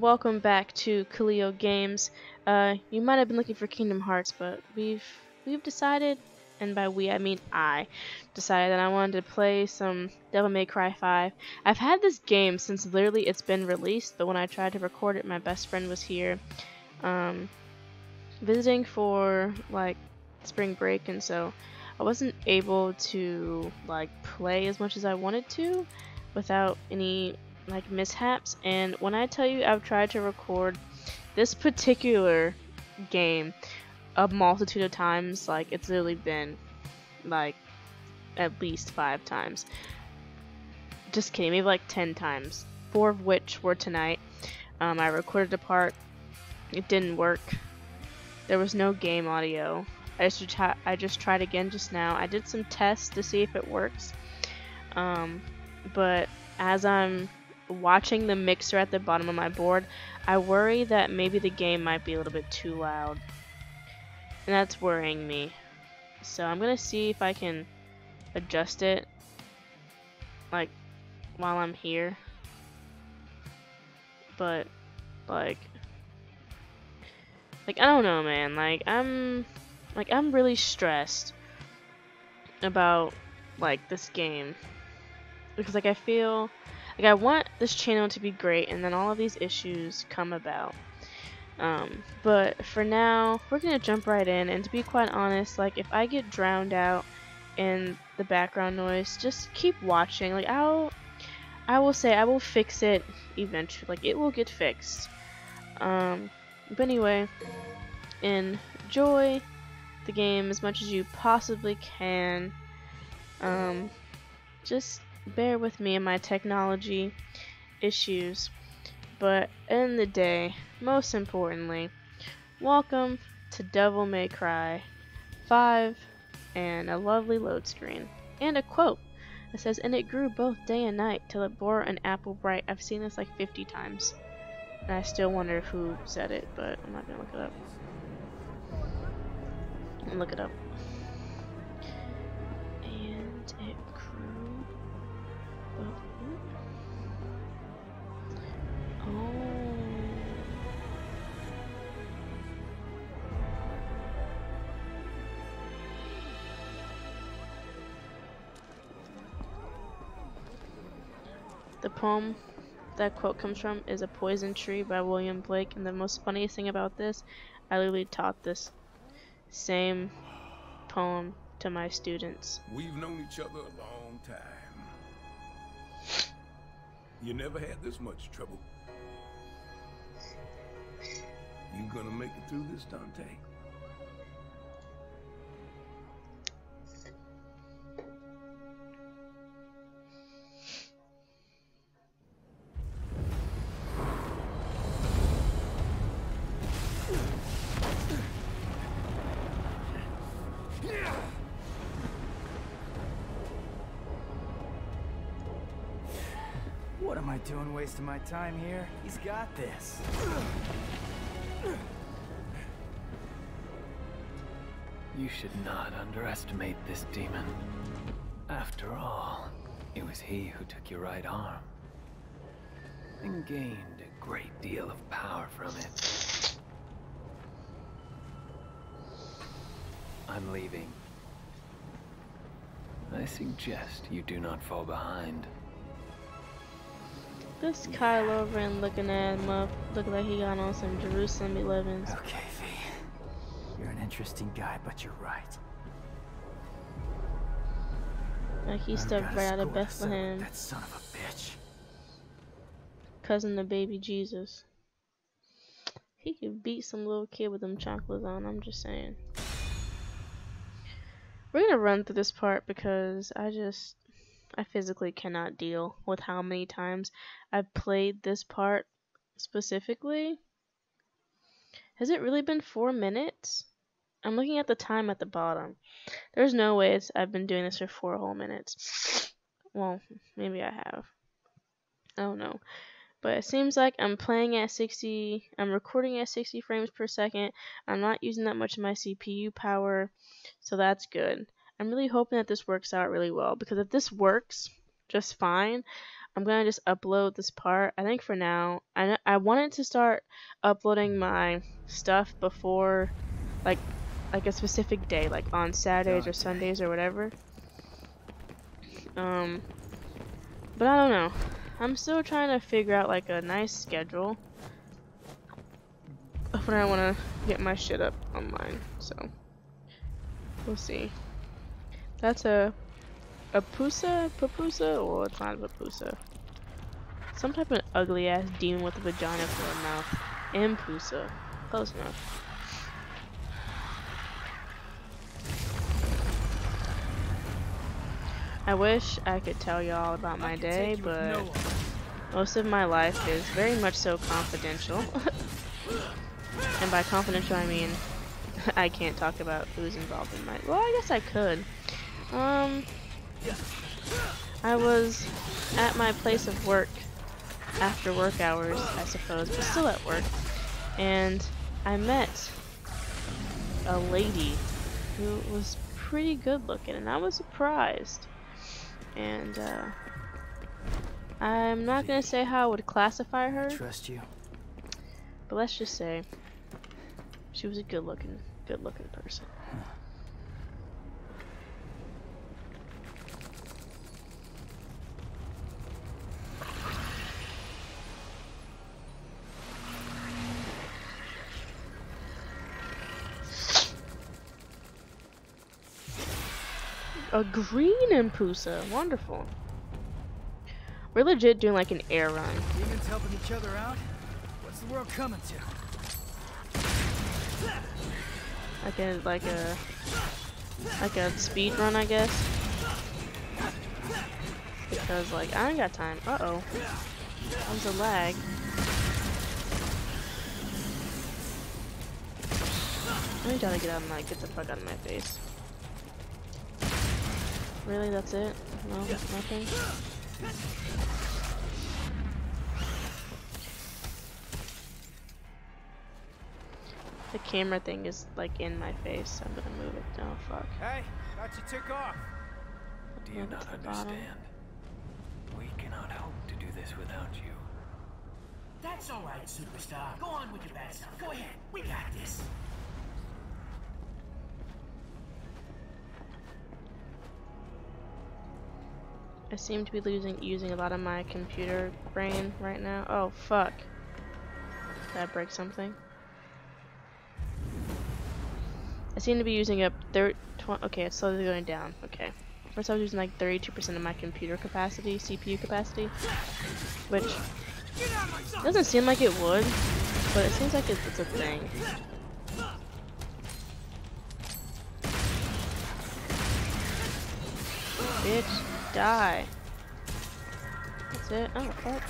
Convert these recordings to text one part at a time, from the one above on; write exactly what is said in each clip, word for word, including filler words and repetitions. Welcome back to Khalieo Games. Uh, you might have been looking for Kingdom Hearts, but we've we've decided, and by we I mean I, decided that I wanted to play some Devil May Cry five. I've had this game since literally it's been released, but when I tried to record it, my best friend was here, um, visiting for like spring break, and so I wasn't able to like play as much as I wanted to without any like mishaps. And when I tell you I've tried to record this particular game a multitude of times, like it's literally been like at least five times, just kidding, maybe like ten times, four of which were tonight. um, I recorded a part, it didn't work, there was no game audio. I just, try I just tried again just now. I did some tests to see if it works, um, but as I'm watching the mixer at the bottom of my board, I worry that maybe the game might be a little bit too loud, and that's worrying me. So I'm gonna see if I can adjust it like while I'm here, but like like I don't know, man, like I'm like I'm really stressed about like this game, because like I feel like I want this channel to be great, and then all of these issues come about. Um, but for now, we're gonna jump right in, and to be quite honest, like if I get drowned out in the background noise, just keep watching. Like I'll, I will say I will fix it eventually. Like it will get fixed. Um, but anyway, enjoy the game as much as you possibly can. Um, just bear with me and my technology issues, but in the day, most importantly, welcome to Devil May Cry five and a lovely load screen and a quote that says, "And it grew both day and night till it bore an apple bright." I've seen this like fifty times, and I still wonder who said it, but I'm not gonna look it up. I'm gonna look it up. And it The poem that quote comes from is "A Poison Tree" by William Blake, and the most funniest thing about this, I literally taught this same poem to my students. We've known each other a long time. You never had this much trouble. You gonna make it through this, Dante? What am I doing wasting my time here? He's got this. You should not underestimate this demon. After all, it was he who took your right arm and gained a great deal of power from it. I'm leaving. I suggest you do not fall behind. This Kylo Ren looking at him up, look like he got on some Jerusalem eleven's. Okay, V. You're an interesting guy, but you're right. Like he stepped right out of Bethlehem. That son of a bitch. Cousin the baby Jesus. He could beat some little kid with them chocolates on, I'm just saying. We're gonna run through this part because I just I physically cannot deal with how many times I've played this part specifically. Has it really been four minutes? I'm looking at the time at the bottom. There's no way it's, I've been doing this for four whole minutes. Well, maybe I have. I don't know. But it seems like I'm playing at sixty, I'm recording at sixty frames per second. I'm not using that much of my C P U power, so that's good. I'm really hoping that this works out really well, because if this works just fine, I'm gonna just upload this part, I think, for now. I, I wanted to start uploading my stuff before, like, like a specific day, like on Saturdays or Sundays or whatever. Um, but I don't know. I'm still trying to figure out like a nice schedule of when I want to get my shit up online. So we'll see. That's a a pusa, papusa, or oh, it's not a papusa. Some type of ugly ass demon with a vagina for a mouth. Impusa, close enough. I wish I could tell y'all about my day, but most of my life is very much so confidential. And by confidential, I mean I can't talk about who's involved in my. Well, I guess I could. Um, I was at my place of work after work hours, I suppose, but still at work, and I met a lady who was pretty good looking, and I was surprised. And uh, I'm not gonna say how I would classify her. Trust you. But let's just say she was a good-looking, good-looking person. A green Impusa, wonderful. We're legit doing like an air run. Demons helping each other out. What's the world coming to? Like a like a like a speed run, I guess. Because like I ain't got time. Uh oh, that was a lag. Let me try to get out of my get the fuck out of my face. Really, that's it? No, nothing? The camera thing is like in my face, so I'm gonna move it. Oh fuck. Hey, thought you took off. Do you not understand? We cannot hope to do this without you. That's alright, superstar. Go on with your bad stuff. Go ahead, we got this. I seem to be losing, using a lot of my computer brain right now. Oh fuck! Did I break something? I seem to be using up thirty. Okay, it's slowly going down. Okay, first I was using like thirty-two percent of my computer capacity, C P U capacity, which doesn't seem like it would, but it seems like it's, it's a thing. Bitch. Die. That's it. Oh, fuck.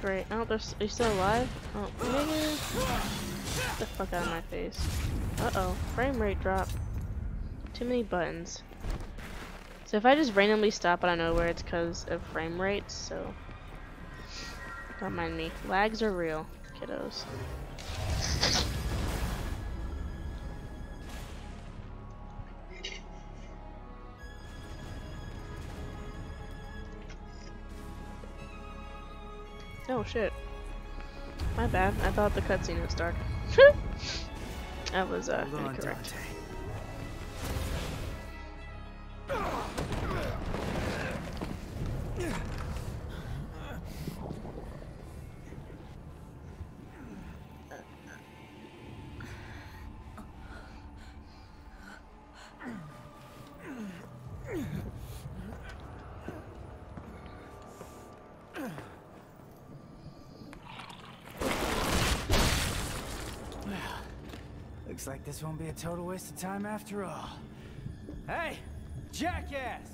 Great. Oh, they're, they're still alive? Oh, nigga. Get the fuck out of my face. Uh oh. Frame rate drop. Too many buttons. So if I just randomly stop out of nowhere, it's because of frame rates, so. Don't mind me. Lags are real, kiddos. Oh shit. My bad. I thought the cutscene was dark. That was uh incorrect. Looks like this won't be a total waste of time after all. Hey, jackass!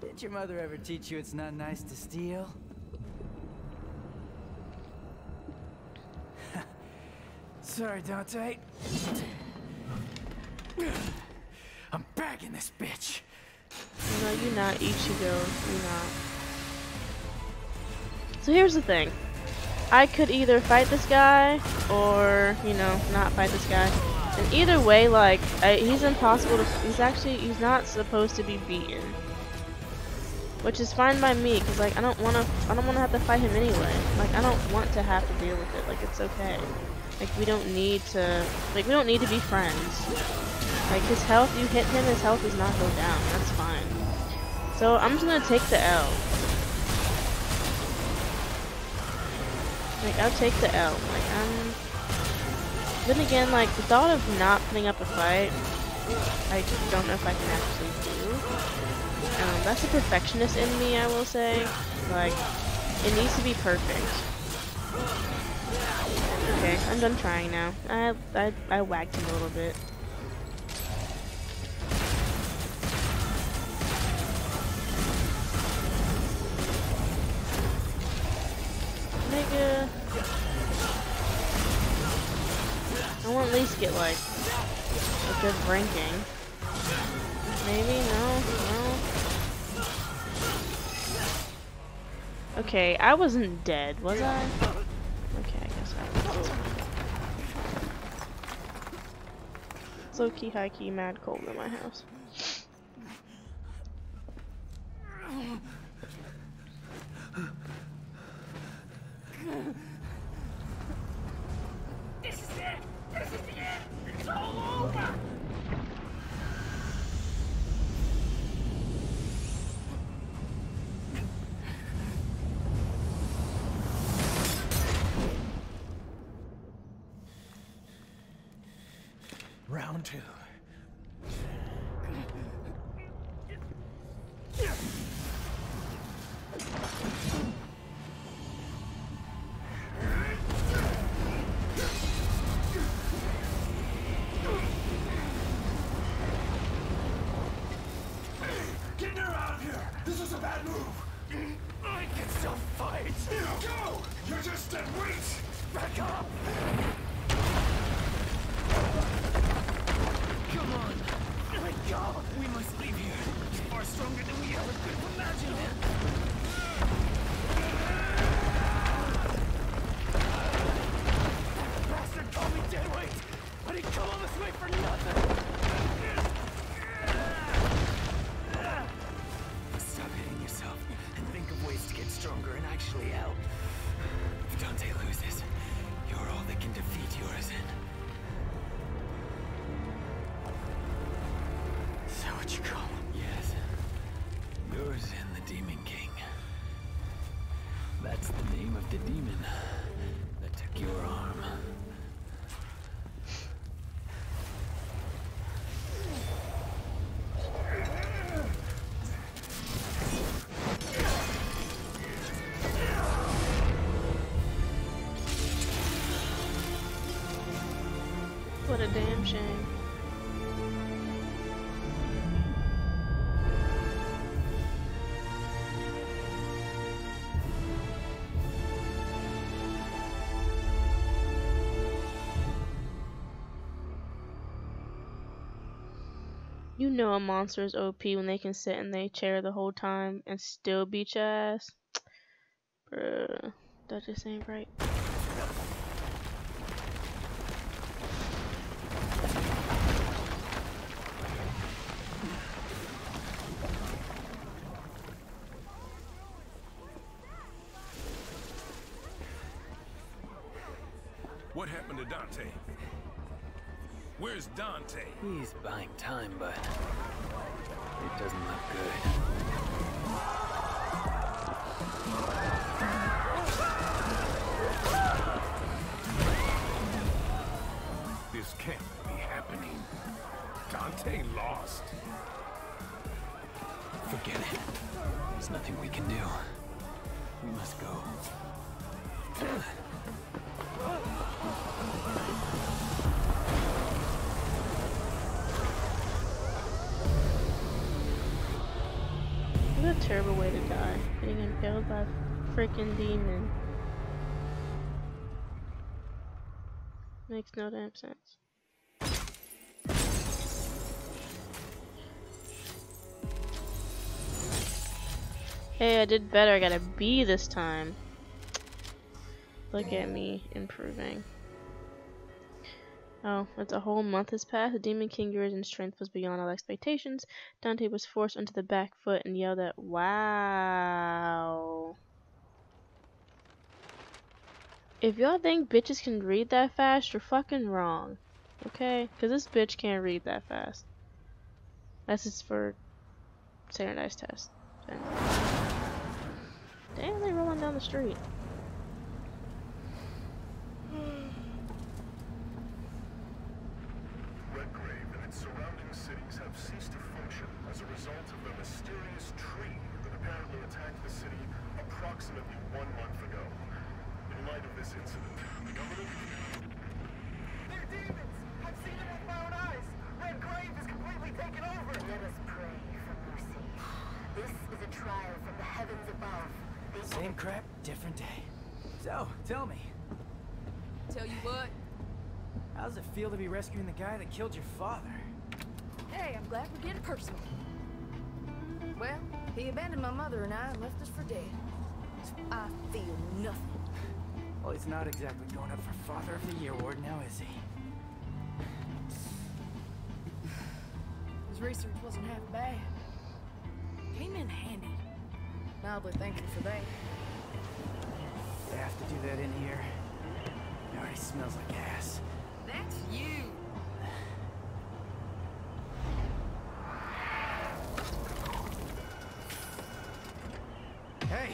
Did your mother ever teach you it's not nice to steal? Sorry, Dante. I'm bagging this bitch. No, you're not, Ichigo. You're not. So here's the thing. I could either fight this guy or, you know, not fight this guy. And either way, like, I, he's impossible to, he's actually, he's not supposed to be beaten. Which is fine by me, because, like, I don't want to, I don't want to have to fight him anyway. Like, I don't want to have to deal with it. Like, it's okay. Like, we don't need to, like, we don't need to be friends. Like, his health, you hit him, his health does not go down. That's fine. So, I'm just gonna take the L. Like, I'll take the L. Like, I'm... Then again, like, the thought of not putting up a fight, I don't know if I can actually do. Um, that's a perfectionist in me, I will say. Like, it needs to be perfect. Okay, I'm done trying now. I, I, I whacked him a little bit. Nigga. I want at least get, like, a good ranking. Maybe? No? No? Okay, I wasn't dead, was I? Okay, I guess I was. It's low-key, high-key, mad cold in my house. Round two. Get her out of here! This is a bad move! I can still fight! Go! You're just dead weight! Back up! Come on! My God! We must leave here! You are stronger than we ever could have imagined! That bastard called me deadweight! I didn't come all this way for nothing! Stop hitting yourself and think of ways to get stronger and actually help. If Dante loses, you're all that can defeat Yurizen. What you call him? Yes. Yurizen, the Demon King. That's the name of the demon that took your arm. What a damn shame. You know a monster is O P when they can sit in their chair the whole time and still beat your ass. Bruh, that just ain't right. What happened to Dante? Where's Dante? He's buying time, but it doesn't look good. This can't be happening. Dante lost. Forget it. There's nothing we can do. We must go. What a terrible way to die, getting impaled by a freaking demon. Makes no damn sense. Hey, I did better. I got a B this time. Look at me improving. Oh, as a whole month has passed, the Demon King Yurizen's strength was beyond all expectations. Dante was forced onto the back foot and yelled at, "Wow!" If y'all think bitches can read that fast, you're fucking wrong. Okay? Because this bitch can't read that fast. That's just for standardized tests. Damn, they're rolling down the street. Redgrave and its surrounding cities have ceased to function as a result of a mysterious tree that apparently attacked the city approximately one month ago. In light of this incident, the government... They're demons! I've seen them with my own eyes! Redgrave is completely taken over! Let us pray for mercy. This is a trial from the heavens above. Same crap, different day. So, tell me. Tell you what? How does it feel to be rescuing the guy that killed your father? Hey, I'm glad we're getting personal. Well, he abandoned my mother and I and left us for dead. I feel nothing. Well, he's not exactly going up for Father of the Year award now, is he? His research wasn't half bad. Came in handy. Mildly thankful for that. They have to do that in here. It already smells like ass. That's you! Hey,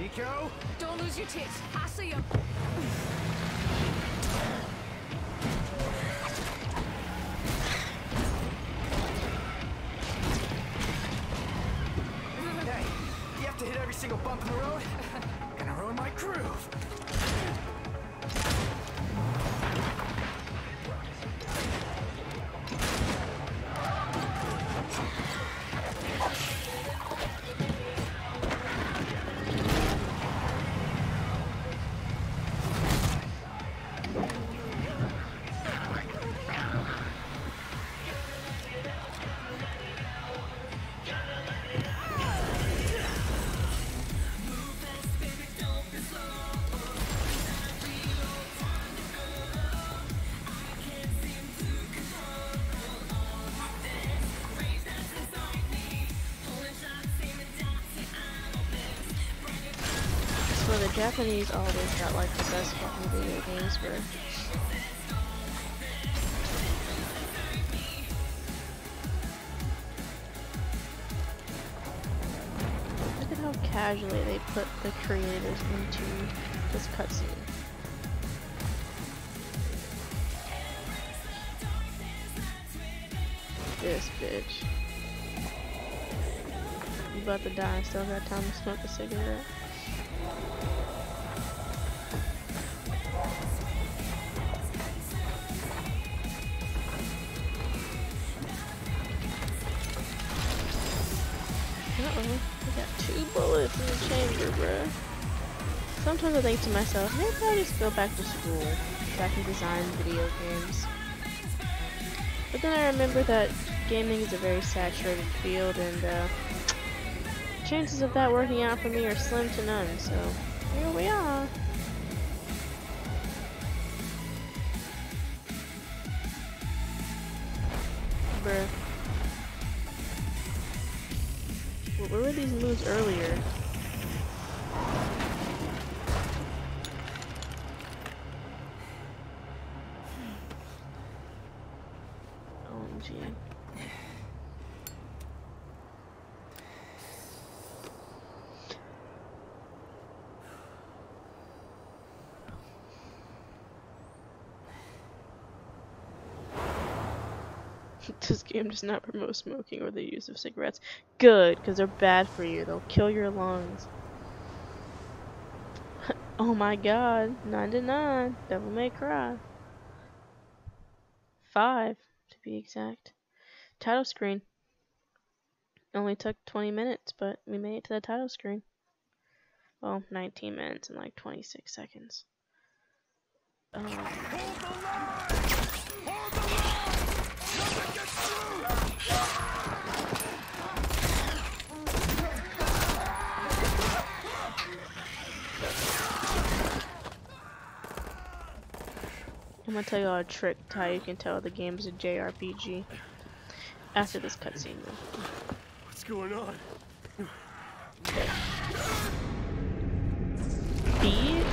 Nico! Don't lose your tits. I see him. Single bump in the road, gonna ruin my groove. Japanese always got like the best fucking video games for. Look at how casually they put the creators into this cutscene. This bitch. You about to die and still got time to smoke a cigarette. Sometimes I think to myself, maybe I just go back to school, back and design video games. But then I remember that gaming is a very saturated field, and uh, chances of that working out for me are slim to none. So here we are. Bruh. Well, where were these moves earlier? This game does not promote smoking or the use of cigarettes. Good, because they're bad for you. They'll kill your lungs. Oh my god. nine to nine. Devil May Cry. five, to be exact. Title screen. Only took twenty minutes, but we made it to the title screen. Well, nineteen minutes and like twenty-six seconds. Um. Oh I'm gonna tell you all a trick to how you can tell the game is a J R P G after this cutscene. What's going on? Beach.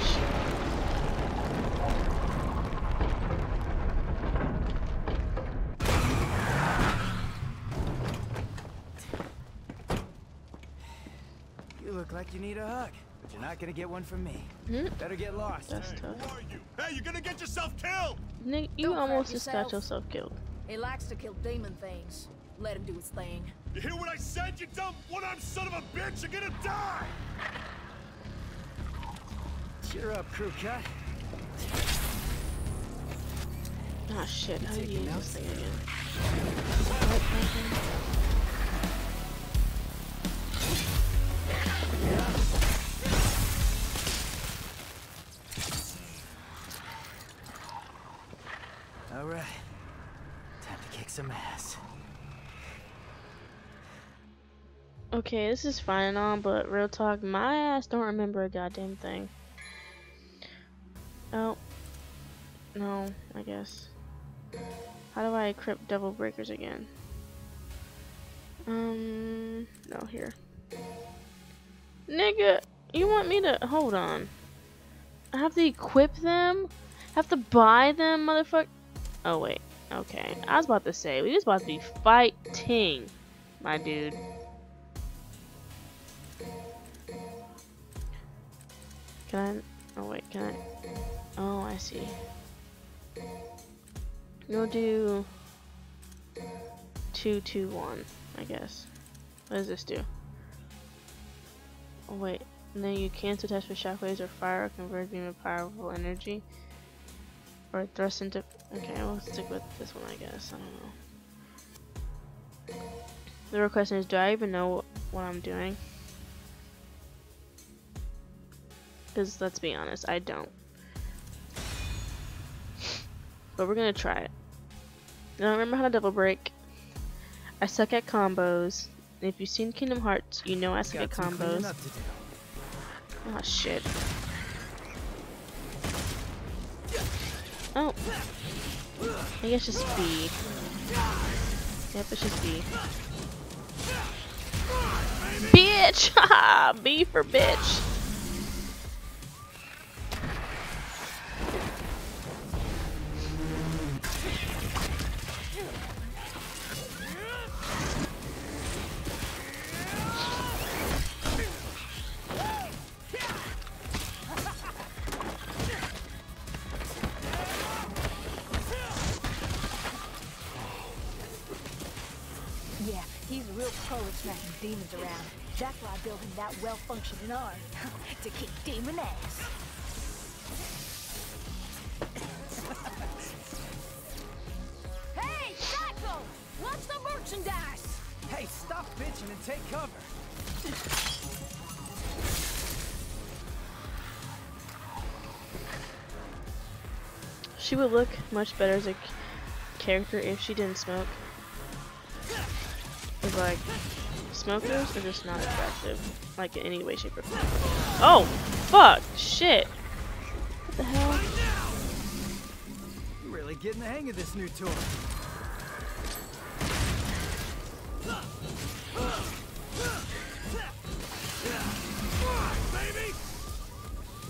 You look like you need a hug. But you're not gonna get one from me. Mm-hmm. Better get lost. That's tough. Hey, who are you? Hey, you're gonna get yourself killed! Nick, you Don't almost just yourself. got yourself killed. He likes to kill demon things. Let him do his thing. You hear what I said, you dumb one-armed son of a bitch? You're gonna die! Cheer up, crew cut. Ah, shit. How do you use this thing again? Okay, this is fine and all, but real talk, my ass don't remember a goddamn thing. Oh. No, I guess. How do I equip Devil Breakers again? Um, no, here. Nigga, you want me to, hold on. I have to equip them? I have to buy them, motherfucker? Oh, wait. Okay, I was about to say, we just about to be fighting, my dude. Can I? Oh wait, can I? Oh, I see. We'll do two, two, one, I guess. What does this do? Oh wait, and then you cancel test with shockwaves or fire or convert beam of powerful energy or thrust into. Okay, we'll stick with this one, I guess. I don't know. The real question is, do I even know what I'm doing? Because, let's be honest, I don't. But we're going to try it. Now, I remember how to double break. I suck at combos. And if you've seen Kingdom Hearts, you know I suck at combos. Oh, shit. Oh. I guess just B. Yep, it's just B. Bitch! Haha! B for bitch! Demons around. That's why I built him that well-functioning arm to kick demon ass. Hey, Cycle! What's the merchandise? Hey, stop bitching and take cover. She would look much better as a character if she didn't smoke. It's like. Smokers are just not attractive, like in any way, shape, or form. Oh, fuck, shit! What the hell? You're really getting the hang of this new tour.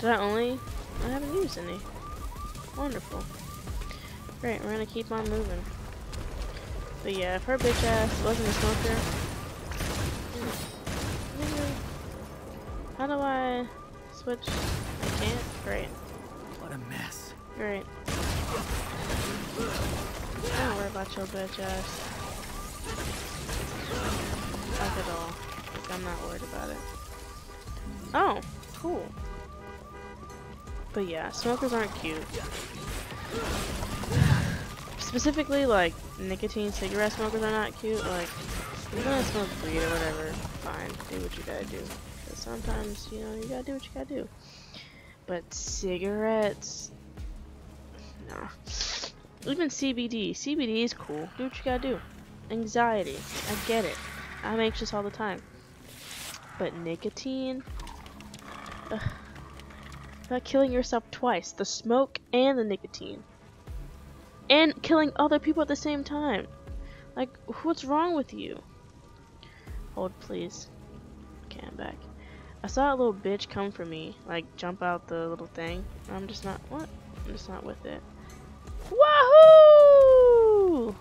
Did I only? I haven't used any. Wonderful. Great, we're gonna keep on moving. But yeah, if her bitch ass wasn't a smoker. How do I switch? I can't? Great. What a mess. Great. Don't worry about your bitch ass. Fuck it all. Like, I'm not worried about it. Oh, cool. But yeah, smokers aren't cute. Specifically, like, nicotine cigarette smokers are not cute. Like, you're gonna smoke weed or whatever. Fine, do what you gotta do. Sometimes, you know, you gotta do what you gotta do. But cigarettes... Nah. Even C B D. C B D is cool. Do what you gotta do. Anxiety. I get it. I'm anxious all the time. But nicotine... Ugh. About killing yourself twice. The smoke and the nicotine. and killing other people at the same time. Like, what's wrong with you? Hold, please. Okay, I'm back. I saw a little bitch come for me, like jump out the little thing. I'm just not. What? I'm just not with it. Wahoo!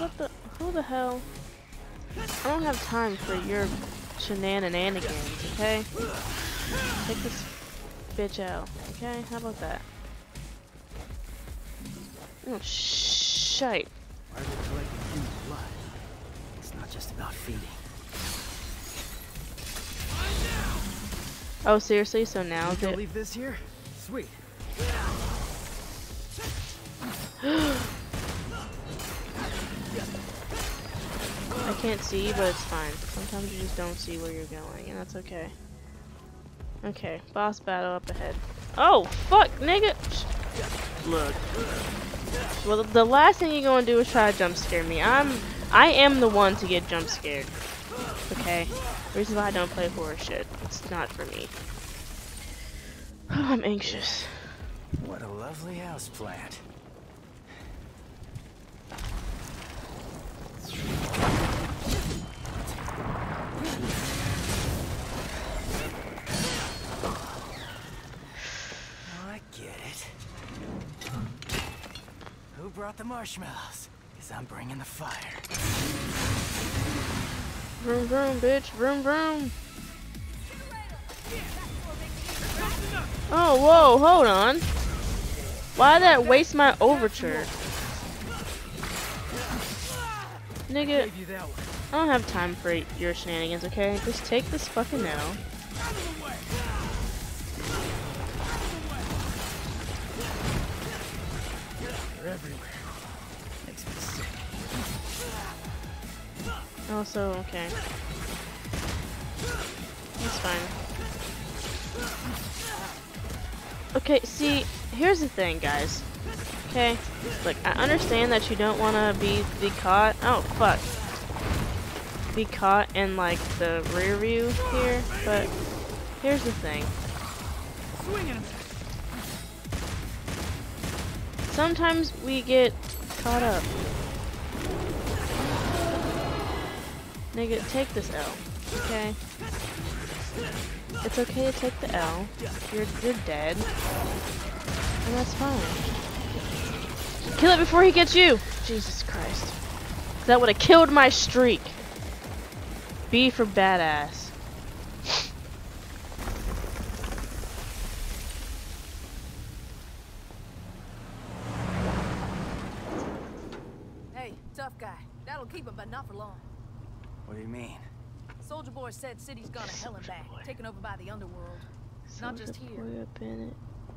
What the? Who the hell? I don't have time for your shenanigans, okay? Take this bitch out, okay? How about that? Oh, shite. Why are they collecting human blood? It's not just about feeding. Oh, seriously? So now is it? Leave this here? Sweet. I can't see, but it's fine. Sometimes you just don't see where you're going, and that's okay. Okay, boss battle up ahead. Oh, fuck, nigga! Look. Well, the last thing you're gonna do is try to jump scare me. I'm, I am the one to get jump scared. Okay? The reason why I don't play horror shit. It's not for me. Oh, I'm anxious. What a lovely house plant. Brought the marshmallows, because I'm bringing the fire. Vroom vroom, bitch. Vroom vroom. Oh, whoa, hold on. Why did that waste my overture? Nigga, I don't have time for your shenanigans, okay? Just take this fucking now. Everywhere. Makes me sick. Also, okay. That's fine. Okay, see, here's the thing, guys. Okay? Look, I understand that you don't want to be, be caught. Oh, fuck. Be caught in, like, the rear view here, but here's the thing. Swinging him. Sometimes we get caught up. Nigga, take this L, okay? It's okay to take the L. You're, you're dead. And that's fine. Kill it before he gets you! Jesus Christ. That would have killed my streak. B for badass. Said city's gone to hell and back, taken over by the underworld. Not just here,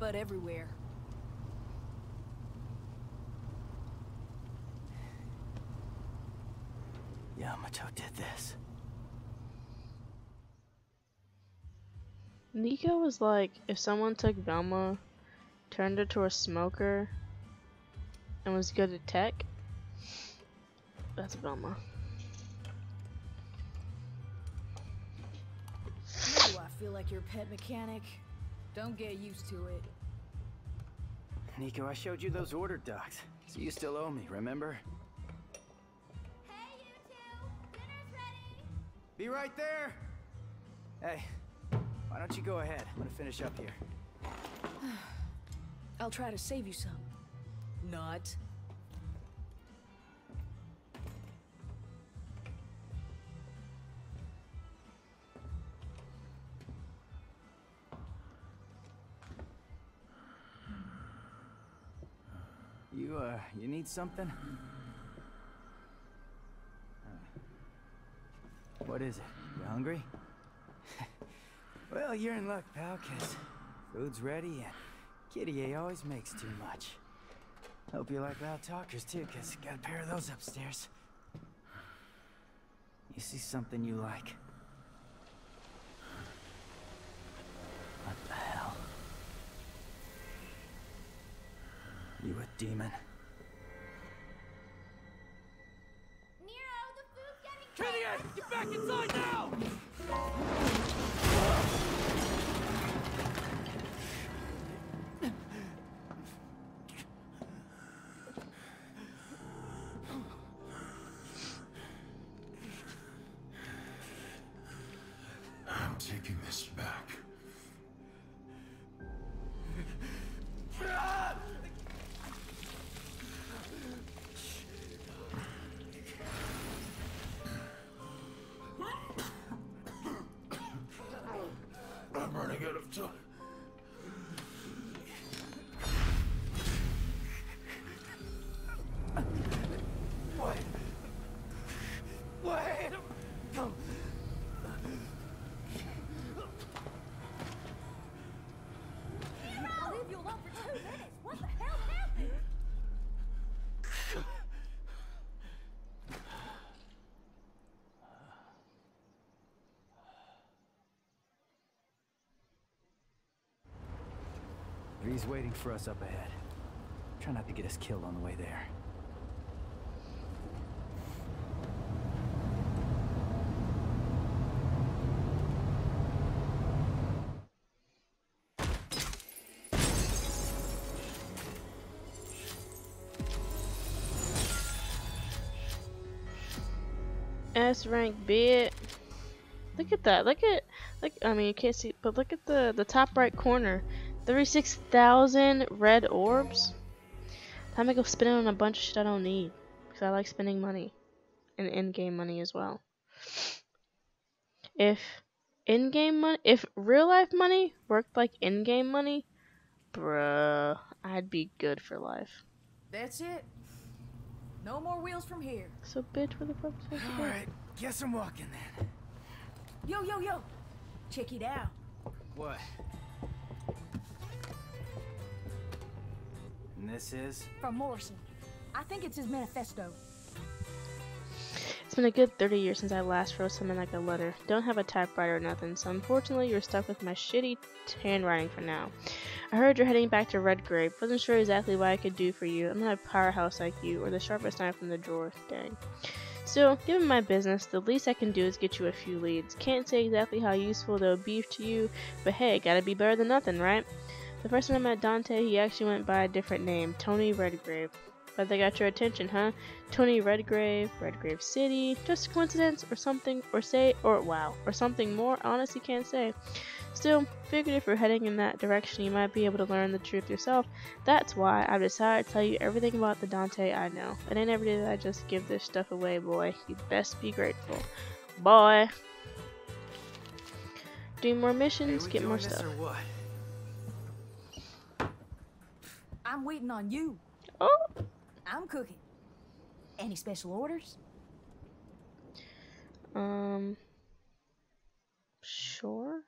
but everywhere. Yamato did this. Nico was like, if someone took Velma, turned her to a smoker, and was good at tech, that's Velma. Feel like your pet mechanic? Don't get used to it. Nico, I showed you those order docs, so you still owe me, remember? Hey, you two! Dinner's ready! Be right there! Hey, why don't you go ahead? I'm gonna finish up here. I'll try to save you some. Not. You, uh, you need something? Uh, what is it? You hungry? Well, you're in luck, pal, cause food's ready and Kitty A always makes too much. Hope you like loud talkers too, cause got a pair of those upstairs. You see something you like. What the hell? You a demon. Nero, the food back inside now! I'm taking this back. He's waiting for us up ahead. Try not to get us killed on the way there. S rank bid. Look at that. Look at, look. I mean, you can't see, but look at the the top right corner. thirty-six thousand red orbs. Time to go spending on a bunch of shit I don't need. Because I like spending money. And in-game money as well. If in-game money, if real-life money worked like in-game money, bruh, I'd be good for life. That's it. No more wheels from here. So bitch, where the fuck is this? Alright, guess I'm walking then. Yo, yo, yo. Check it out. What? And this is? From Morrison. I think it's his manifesto. It's been a good thirty years since I last wrote something like a letter. Don't have a typewriter or nothing, so unfortunately you're stuck with my shitty handwriting for now. I heard you're heading back to Redgrave. Wasn't sure exactly what I could do for you. I'm not a powerhouse like you, or the sharpest knife in the drawer. Dang. Still, given my business, the least I can do is get you a few leads. Can't say exactly how useful they'll be to you, but hey, gotta be better than nothing, right? The first time I met Dante, he actually went by a different name, Tony Redgrave. But they got your attention, huh? Tony Redgrave, Redgrave City, just a coincidence or something, or say, or wow, or something more, honestly can't say. Still, figured if you're heading in that direction, you might be able to learn the truth yourself. That's why I've decided to tell you everything about the Dante I know. It ain't every day that I just give this stuff away, boy. You best be grateful. Boy. Do more missions, get more stuff. I'm waiting on you. Oh. I'm cooking. Any special orders? Um. Sure.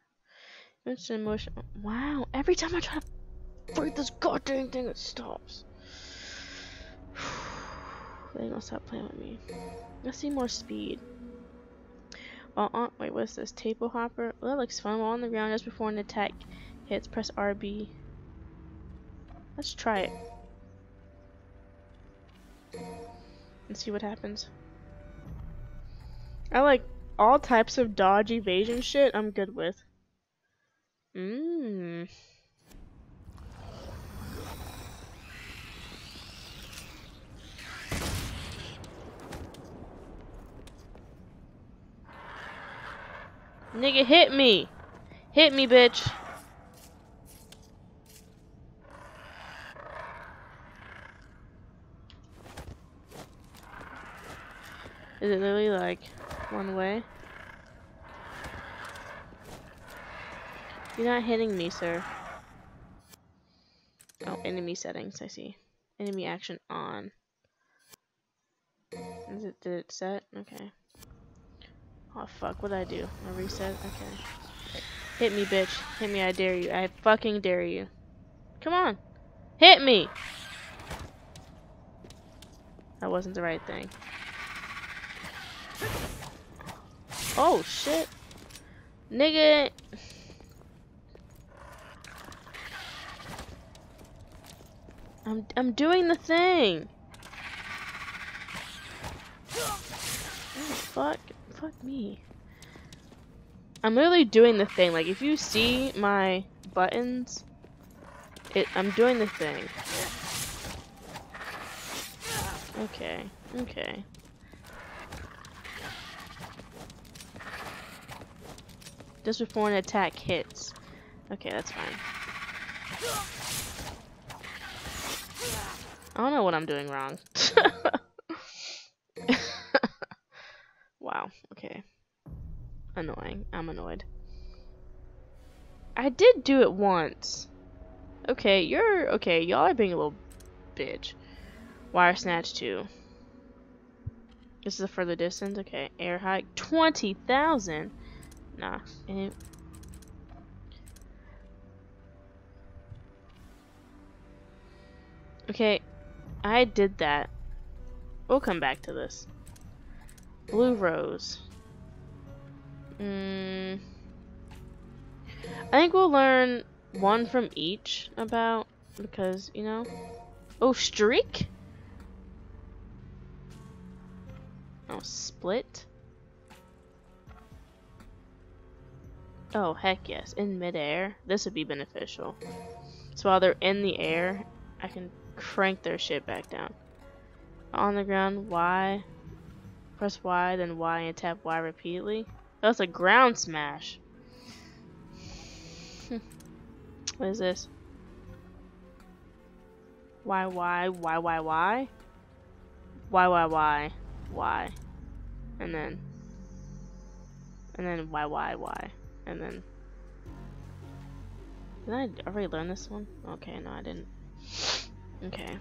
It's an emotion. Wow. Every time I try to break this goddamn thing, it stops. They don't stop playing with me. Let's see more speed. Well, on, wait, what's this? Table hopper. Well, that looks fun. While on the ground just before an attack hits, press R B. Let's try it and see what happens. I like all types of dodge evasion shit. I'm good with. Mmm. Nigga, hit me, hit me, bitch. Is it literally like one way? You're not hitting me, sir. Oh, enemy settings, I see. Enemy action on. Is it, did it set? Okay. Oh fuck, what did I do? I reset? Okay. Hit me, bitch. Hit me, I dare you. I fucking dare you. Come on. Hit me! That wasn't the right thing. Oh shit, nigga. I'm I'm doing the thing. Fuck, fuck me. I'm literally doing the thing. Like, if you see my buttons, it I'm doing the thing. Okay, okay. Just before an attack hits. Okay, that's fine. I don't know what I'm doing wrong. Wow, okay. Annoying. I'm annoyed. I did do it once. Okay, you're... Okay, y'all are being a little bitch. Wire snatch two. This is a further distance. Okay, air hike. twenty thousand? Nah. Any okay, I did that. We'll come back to this. Blue rose. Mm. I think we'll learn one from each about, because, you know. Oh, streak? Oh, split? Oh, heck yes. In midair. This would be beneficial. So while they're in the air, I can crank their shit back down. On the ground, Y. Press Y, then Y, and tap Y repeatedly. That's a ground smash. What is this? Y, Y, Y, Y, Y? Y, Y, Y. Y, and then, and then Y, Y, Y, and then, did I already learn this one? Okay, no, I didn't. Okay.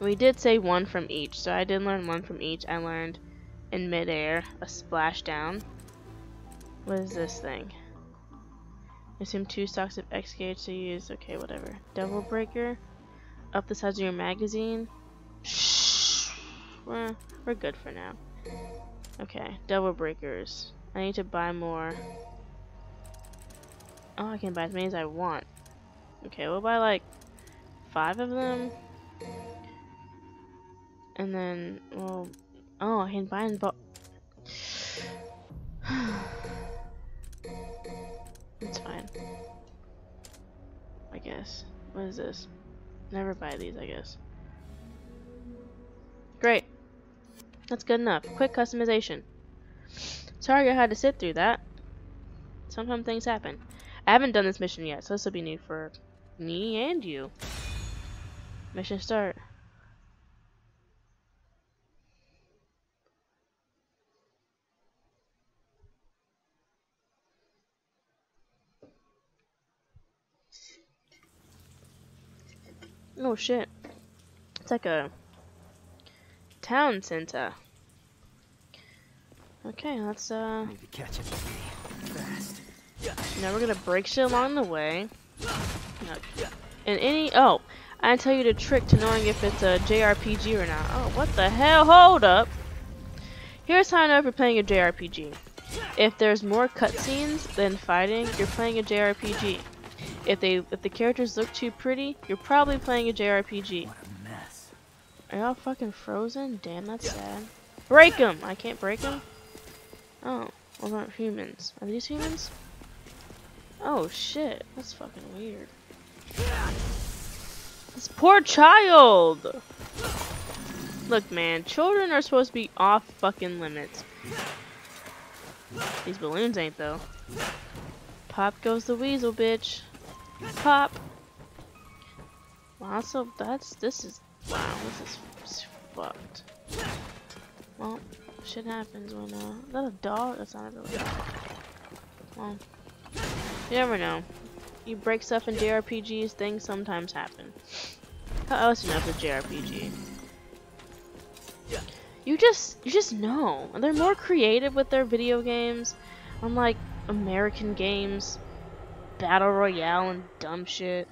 We did say one from each, so I did learn one from each. I learned in midair, a splashdown. What is this thing? Assume two stocks of X gauge to use. Okay, whatever. Devil breaker. Up the size of your magazine. Shh. We're, we're good for now. Okay, devil breakers. I need to buy more. Oh, I can buy as many as I want. Okay, we'll buy like five of them. And then, well, oh, I can buy and buy. It's fine, I guess. What is this? Never buy these, I guess. Great. That's good enough. Quick customization. Sorry I had to sit through that. Sometimes things happen. I haven't done this mission yet, so this will be new for me and you. Mission start. Oh shit. It's like a town center. Okay, let's uh need to catch it fast. Now we're gonna break shit along the way. And any oh, I tell you the trick to knowing if it's a J R P G or not. Oh, what the hell? Hold up. Here's how I know if you're playing a J R P G. If there's more cutscenes than fighting, you're playing a J R P G. If they if the characters look too pretty, you're probably playing a J R P G. What a mess. Are y'all fucking frozen? Damn, that's sad. Break them! I can't break them? Oh, well, not humans. Are these humans? Oh shit, that's fucking weird. This poor child! Look, man, children are supposed to be off fucking limits. These balloons ain't, though. Pop goes the weasel, bitch. Pop. Wow, so that's this is wow, this is fucked. Well, shit happens when uh, is that a dog? That's not a dog. Well, you never know. You break stuff in J R P Gs, things sometimes happen. How else you know for J R P G? You just you just know. They're more creative with their video games, unlike American games. Battle Royale and dumb shit.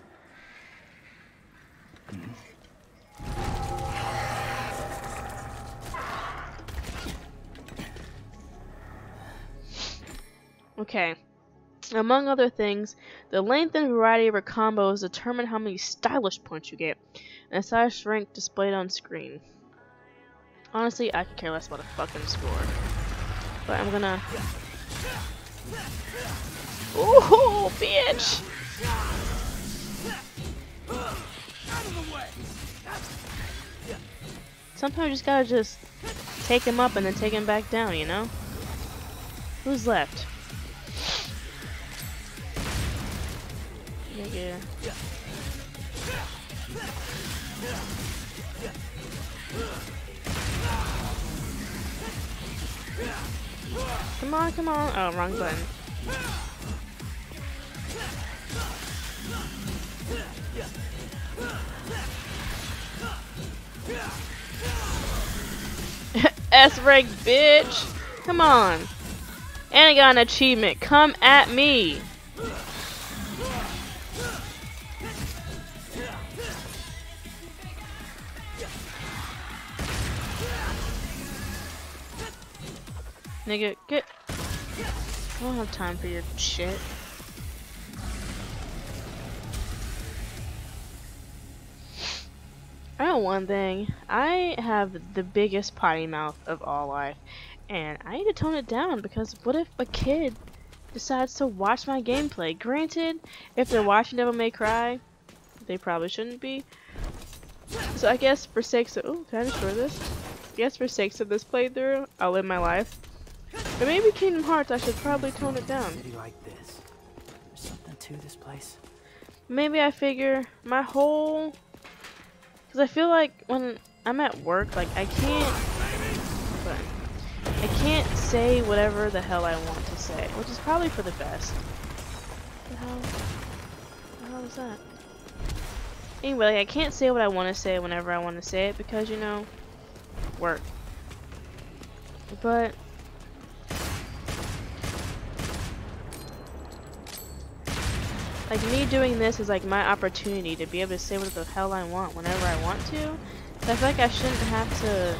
Okay. Among other things, the length and variety of her combos determine how many stylish points you get, and the stylish rank displayed on screen. Honestly, I could care less about a fucking score. But I'm gonna Ooh, bitch! Sometimes you just gotta just take him up and then take him back down, you know? Who's left? Nigga. Come on, come on. Oh, wrong button. S-rank, bitch! Come on. And I got an achievement. Come at me. Nigga, get. I don't have time for your shit. I know one thing. I have the biggest potty mouth of all life, and I need to tone it down because what if a kid decides to watch my gameplay? Granted, if they're watching Devil May Cry, they probably shouldn't be. So I guess for sakes of ooh, can I destroy this? I guess for sakes of this playthrough, I'll live my life. But maybe Kingdom Hearts, I should probably tone it down. Like this. There's something to this place. Maybe I figure my whole... Because I feel like when I'm at work, like, I can't... But I can't say whatever the hell I want to say, which is probably for the best. What the hell? What the hell is that? Anyway, like, I can't say what I want to say whenever I want to say it because, you know, work. But... Like, me doing this is like my opportunity to be able to say what the hell I want whenever I want to. So I feel like I shouldn't have to,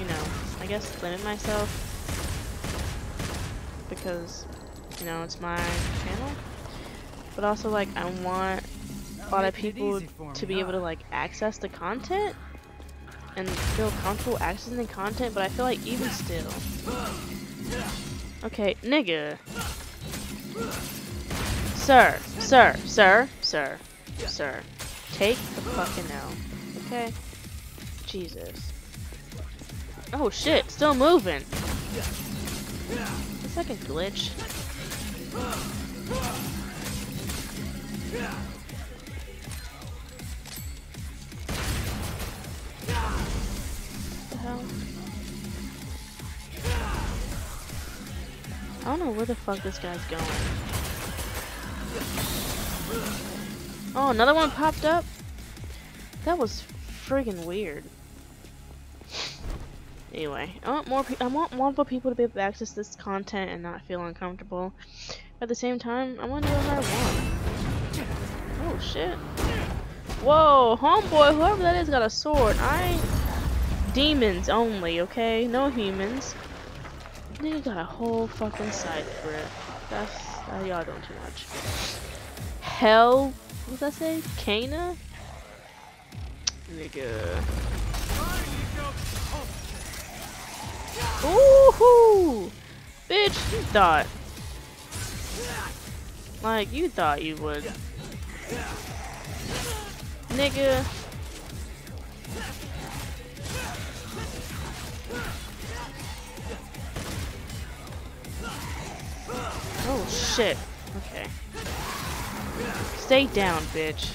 you know, I guess limit myself. Because, you know, it's my channel. But also, like, I want a lot of people to be able to, like, access the content. And feel comfortable accessing the content, but I feel like even still. Okay, nigga. Sir, sir, sir, sir, sir. Take the fucking L. Okay? Jesus. Oh shit, still moving. It's like a glitch. What the hell? I don't know where the fuck this guy's going. Oh, another one popped up? That was friggin' weird. Anyway, I want more pe I want multiple people to be able to access this content and not feel uncomfortable. At the same time, I want to do what I want. Oh shit. Whoa, homeboy, whoever that is got a sword. I ain't demons only, okay? No humans. Nigga got a whole fucking side for it. That's Uh, y'all doing too much. Hell, what did I say? Kana? Nigga. Ooh-hoo! Bitch, you thought. Like, you thought you would. Nigga. Oh shit. Okay. Stay down, bitch.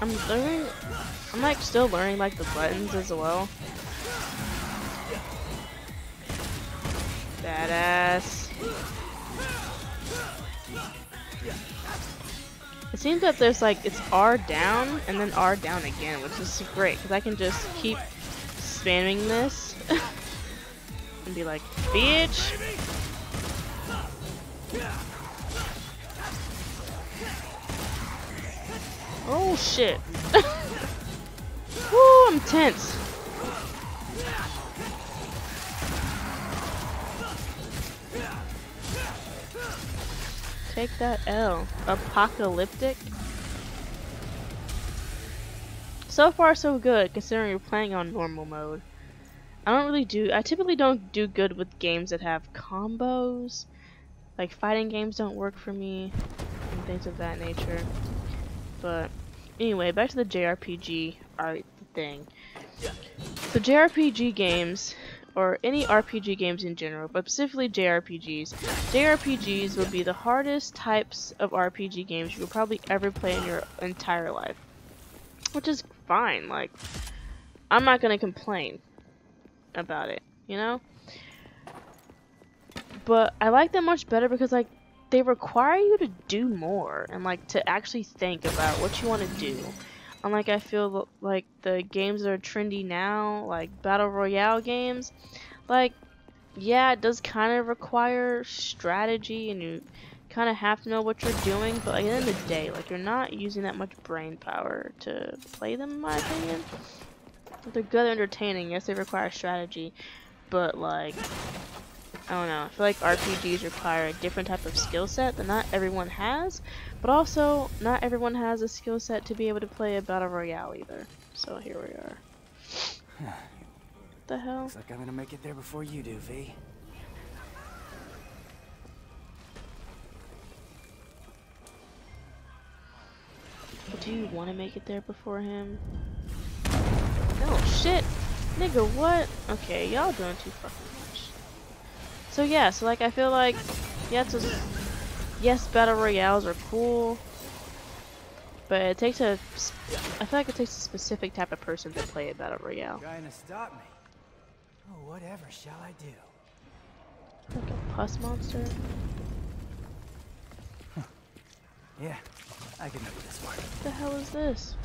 I'm learning. I'm like still learning like the buttons as well. Badass. It seems that there's like it's R down and then R down again, which is great because I can just keep spamming this and be like, bitch. Oh shit. Woo, I'm tense. Take that L. Apocalyptic. So far so good, considering you're playing on normal mode. I don't really do, I typically don't do good with games that have combos. Like fighting games don't work for me and things of that nature. But anyway, back to the J R P G art thing. So J R P G games, or any R P G games in general, but specifically J R P Gs. J R P Gs would be the hardest types of R P G games you will probably ever play in your entire life. Which is fine, like, I'm not gonna complain about it, you know? But I like them much better because, like, they require you to do more and, like, to actually think about what you want to do. Unlike, I feel like the games that are trendy now, like battle royale games, like, yeah, it does kind of require strategy and you kind of have to know what you're doing, but like, at the end of the day, like, you're not using that much brain power to play them, in my opinion. But they're good, entertaining. Yes, they require strategy, but, like, I don't know, I feel like R P Gs require a different type of skill set that not everyone has, but also not everyone has a skill set to be able to play a battle royale either. So here we are. What the hell? Looks like I'm gonna make it there before you do, V. Do you want to make it there before him? Oh shit, nigga, what? Okay, y'all doing too fucking. So yeah, so like I feel like, yeah, so yes, battle royales are cool, but it takes a, I feel like it takes a specific type of person to play a battle royale. Trying to stop me? Oh, whatever shall I do? Like a pus monster? Huh. Yeah, I can make this work. What the hell is this?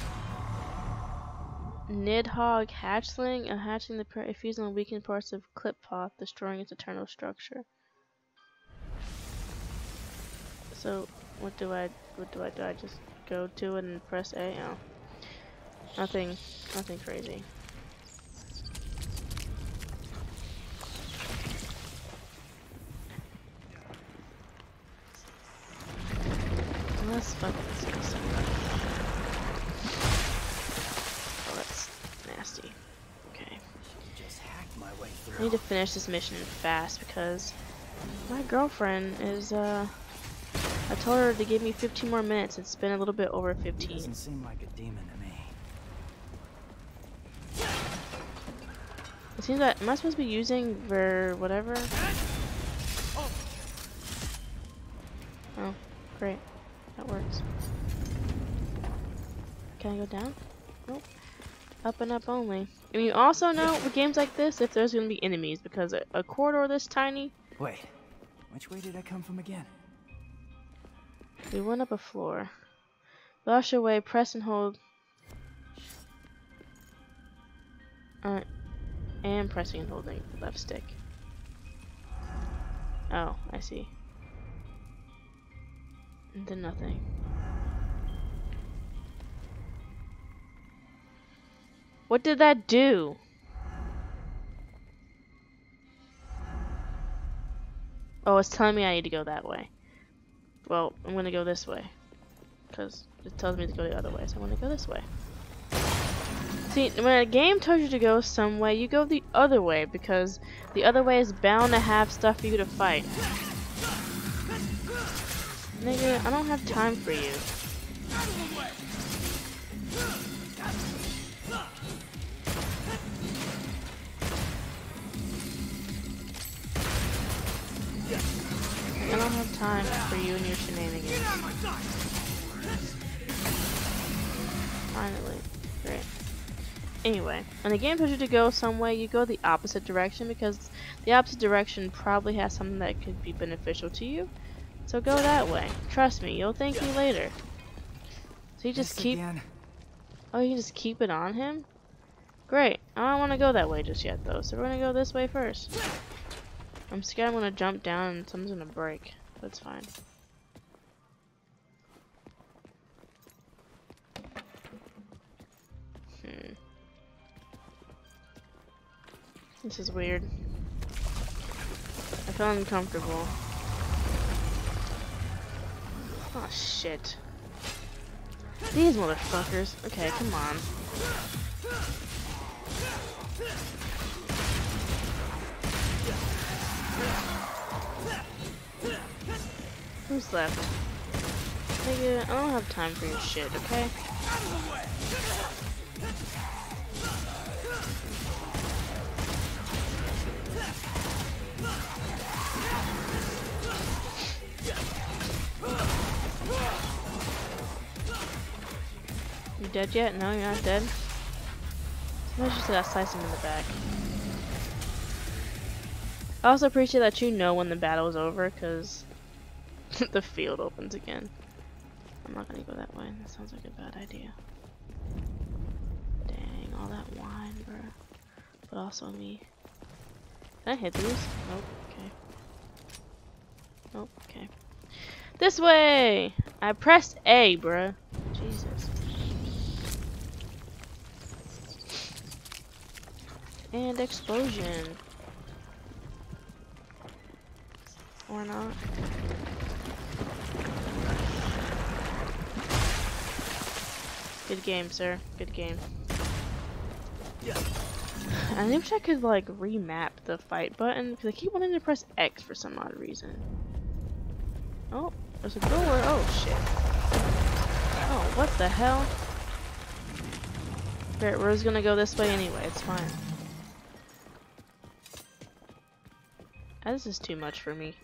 Nidhogg hatchling, and hatching the prey, fusing the weakened parts of Qliphoth, destroying its eternal structure. So what do I what do I do? I just go to it and press A. Oh. Nothing nothing crazy. Let's fucking see something. I need to finish this mission fast because my girlfriend is, uh, I told her to give me fifteen more minutes. It's been a little bit over fifteen. It doesn't seem like a demon to me. It seems like, am I supposed to be using ver whatever? Oh, great. That works. Can I go down? Nope. Up and up only. And you also know with games like this if there's gonna be enemies because a, a corridor this tiny. Wait, which way did I come from again? We went up a floor. Lost your way. Press and hold. Uh, and pressing and holding left stick. Oh, I see. And then nothing. What did that do? Oh, it's telling me I need to go that way. Well, I'm gonna go this way. Because it tells me to go the other way, so I'm gonna go this way. See, when a game tells you to go some way, you go the other way, because the other way is bound to have stuff for you to fight. Nigga, I don't have time for you. I don't have time for you and your shenanigans. Finally. Great. Anyway, when the game tells you to go some way, you go the opposite direction because the opposite direction probably has something that could be beneficial to you. So go that way. Trust me, you'll thank me later. So you just keep... Oh, you just keep it on him? Great. I don't want to go that way just yet, though, so we're going to go this way first. I'm scared I'm gonna jump down and something's gonna break. That's fine. Hmm. This is weird. I feel uncomfortable. Oh shit. These motherfuckers. Okay, come on. Who's left? Nigga, I don't have time for your shit, okay? You dead yet? No, you're not dead? I just gotta slice him in the back. I also appreciate that you know when the battle is over, because the field opens again. I'm not gonna go that way. That sounds like a bad idea. Dang, all that wine, bro. But also me. Can I hit these? Nope. Okay. Nope. Okay. This way! I pressed A, bruh. Jesus. And explosion. Or not. Good game, sir. Good game. Yeah. I wish I could like remap the fight button because I keep wanting to press X for some odd reason. Oh, there's a door. Oh shit. Oh, what the hell? Alright, we're just gonna go this way anyway. It's fine. This is too much for me.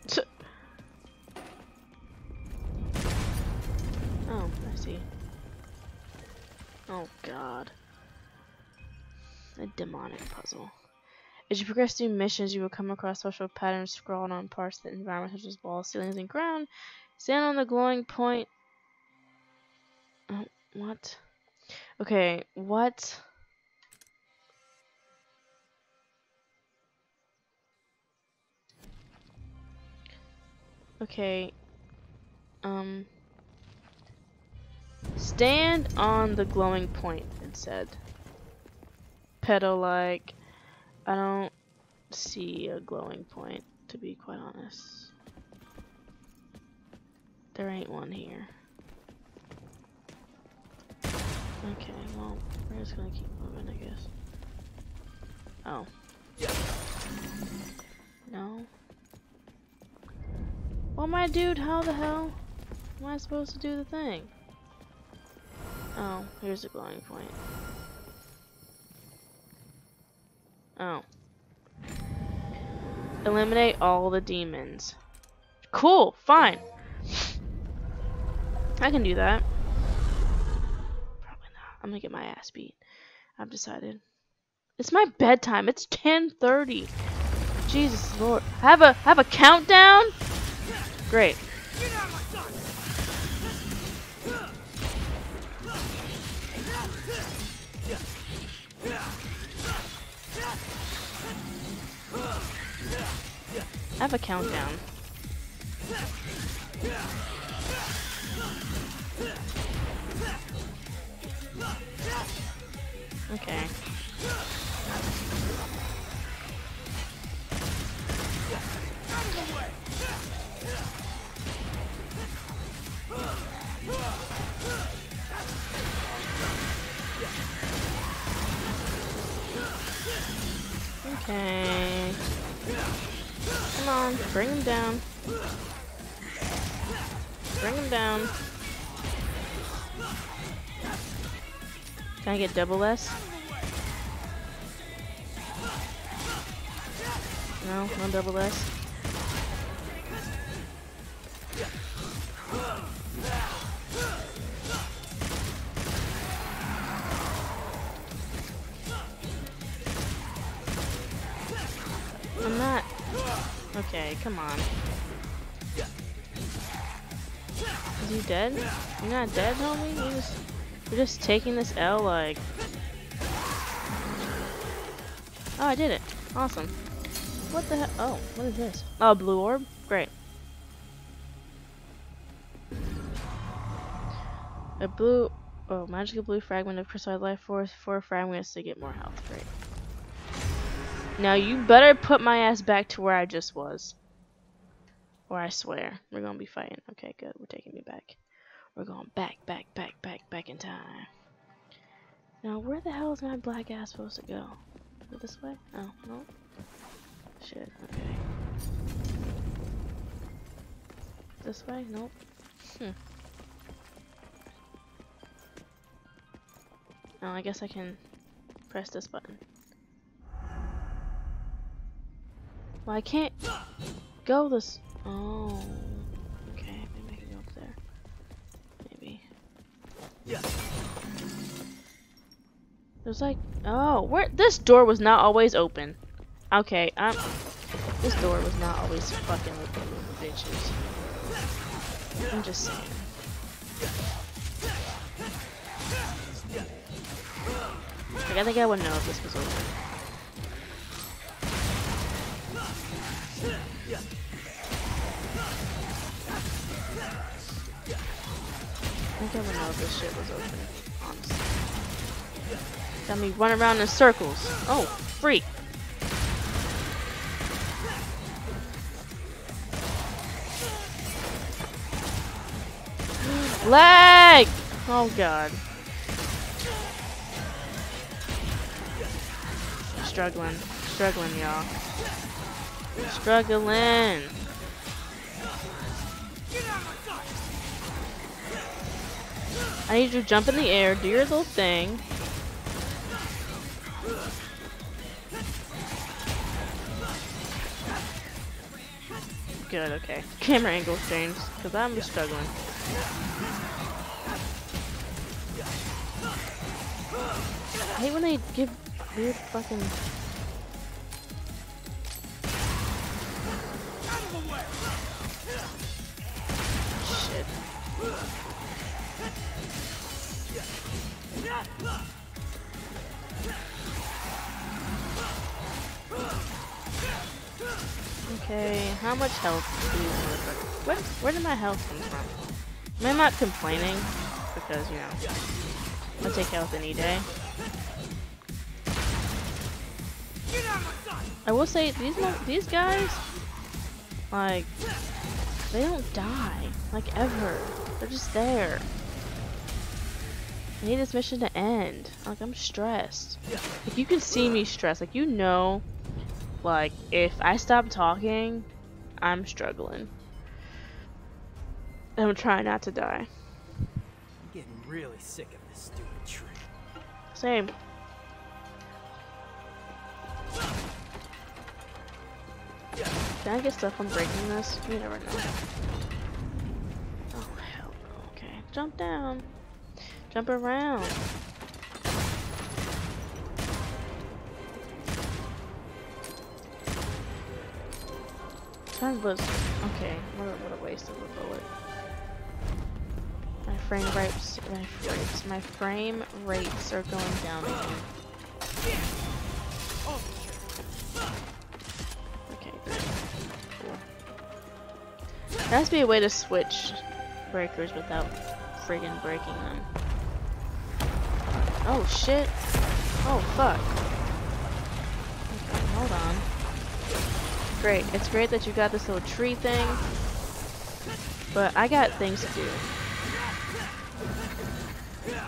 Oh, I see. Oh god. A demonic puzzle. As you progress through missions, you will come across special patterns scrawled on parts of the environment such as walls, ceilings, and ground. Stand on the glowing point. Oh, what? Okay, what? Okay, um, stand on the glowing point, it said. Pedal, like, I don't see a glowing point, to be quite honest. There ain't one here. Okay, well, we're just gonna keep moving, I guess. Oh. No. Well, my dude, how the hell am I supposed to do the thing? Oh, here's a glowing point. Oh. Eliminate all the demons. Cool, fine. I can do that. Probably not. I'm gonna get my ass beat. I've decided. It's my bedtime. It's ten thirty. Jesus Lord. Have a have a countdown? Great. Get out of my sight. I have a countdown. Okay. Okay. Come on, bring him down. Bring him down. Can I get double S? No, no double S. I'm not. Okay, come on. Is he dead? You're not dead, homie? You're just, you're just taking this L like. Oh, I did it. Awesome. What the hell? Oh, what is this? Oh, blue orb? Great. A blue. Oh, magical blue fragment of crystallized life force. Four fragments to get more health. Great. Now you better put my ass back to where I just was. Or I swear, we're gonna be fighting. Okay, good, we're taking me back. We're going back, back, back, back, back in time. Now where the hell is my black ass supposed to go? Go this way? Oh, no. Shit, okay. This way? Nope. Hm. Oh, I guess I can press this button. Well, I can't go this. Oh. Okay, maybe I can go up there. Maybe. Yeah. There's like. Oh, where? This door was not always open. Okay, I'm. This door was not always fucking open, little bitches. I'm just saying. Like, I think I would know if this was open. I think I would know if this shit was open, honestly. Got me running around in circles. Oh, freak! Lag! Oh god. Struggling, struggling, y'all. Struggling. I need you to jump in the air, do your little thing. Good, okay. Camera angle change, because I'm struggling. I hate when they give weird fucking. Shit. Okay, how much health do you want? Where, where did my health come from? Am I not complaining? Because, you know, I take health any day. I will say these these guys, like, they don't die, like, ever. They're just there. I need this mission to end. Like, I'm stressed. Like, you can see me stressed. Like, you know, like, if I stop talking, I'm struggling. I'm trying not to die. I'm getting really sick of this stupid tree. Same. Can I get stuff on breaking this? You never know. Oh hell no. Okay. Jump down. Jump around. Time was okay, what a what a waste of a bullet. My frame rates my rates my frame rates are going down again. There has to be a way to switch breakers without friggin' breaking them. Oh shit! Oh fuck! Okay, hold on. Great, it's great that you got this little tree thing, but I got things to do.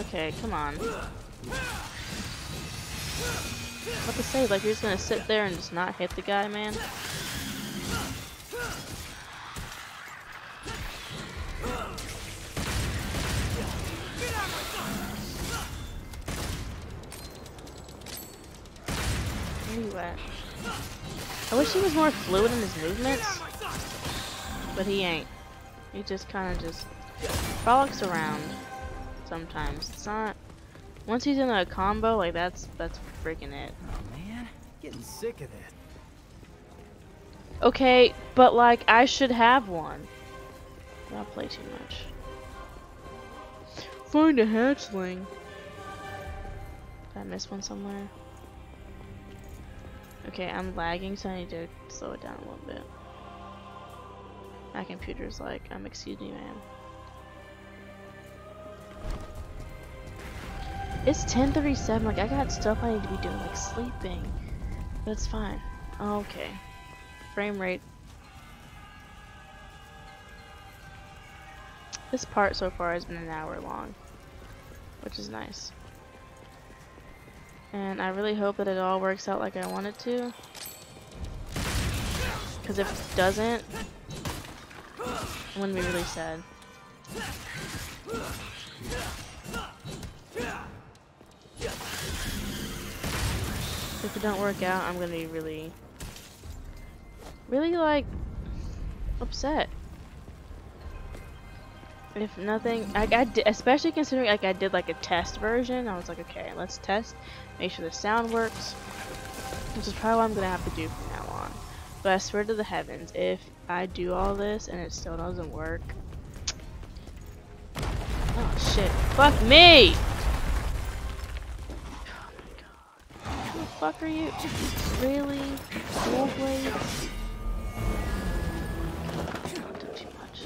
Okay, come on. What to say, like you're just gonna sit there and just not hit the guy, man? Where you at? I wish he was more fluid in his movements, but he ain't. He just kind of just frolics around sometimes. It's not. Once he's in a combo, like that's that's freaking it. Oh man, getting sick of that. Okay, but like I should have one. I'll play too much. Find a hatchling. Did I miss one somewhere? Okay, I'm lagging, so I need to slow it down a little bit. My computer's like, um, excuse me, ma'am. It's ten thirty-seven, like, I got stuff I need to be doing, like, sleeping. But it's fine. Okay. Frame rate. This part so far has been an hour long, which is nice. And I really hope that it all works out like I want it to. Because if it doesn't, I'm gonna be really sad. If it don't work out, I'm gonna be really, really like upset. If nothing, I, I did, especially considering like I did like a test version. I was like, okay, let's test, make sure the sound works, which is probably what I'm gonna have to do from now on. But I swear to the heavens, if I do all this and it still doesn't work, oh shit! Fuck me! Fuck are you? Really? Dual blades? Don't do too much.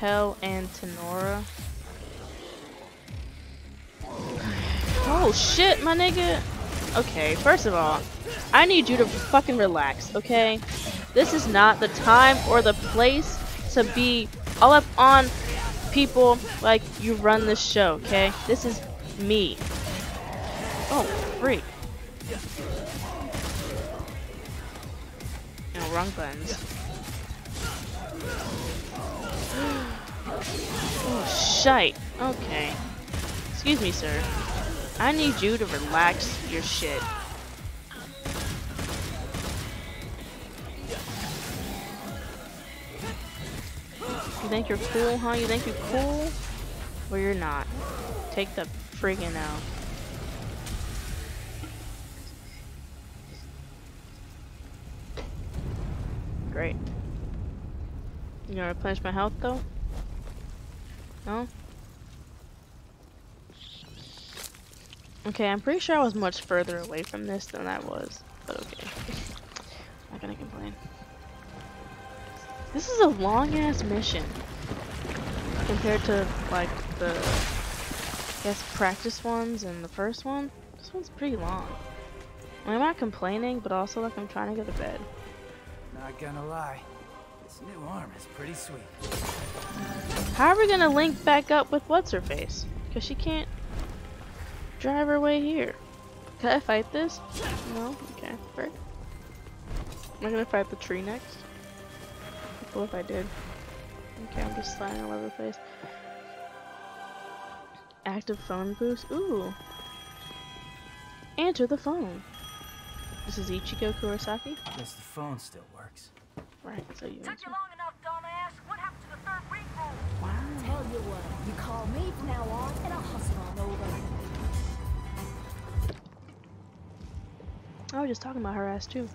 Hell and Tenora. Oh shit, my nigga! Okay, first of all, I need you to fucking relax, okay? This is not the time or the place to be all up on people like you run this show, okay? This is me. Oh, freak. No, wrong buttons. Oh, shite. Okay. Excuse me, sir. I need you to relax your shit. You think you're cool, huh? You think you're cool? Well, you're not. Take the friggin' out. Great. You gonna replenish my health, though? No? Okay, I'm pretty sure I was much further away from this than I was, but okay. Not gonna complain. This is a long-ass mission compared to, like, the, I guess, practice ones and the first one. This one's pretty long. I mean, I'm not complaining, but also, like, I'm trying to go to bed. Not gonna lie, this new arm is pretty sweet. How are we gonna link back up with What's-Her-Face? Because she can't drive her way here. Can I fight this? No? Okay, fair. Am I gonna fight the tree next? Cool if I did. Okay, I'm just sliding all over the place. Active phone boost. Ooh. Answer the phone. This is Ichigo Kurosaki. Guess the phone still works. Right. So you. Took you long enough, dumbass. What happened to the third ring roll? Wow. Tell you what. You call me from now on, and I'll hustle on over. I was just talking about her ass too.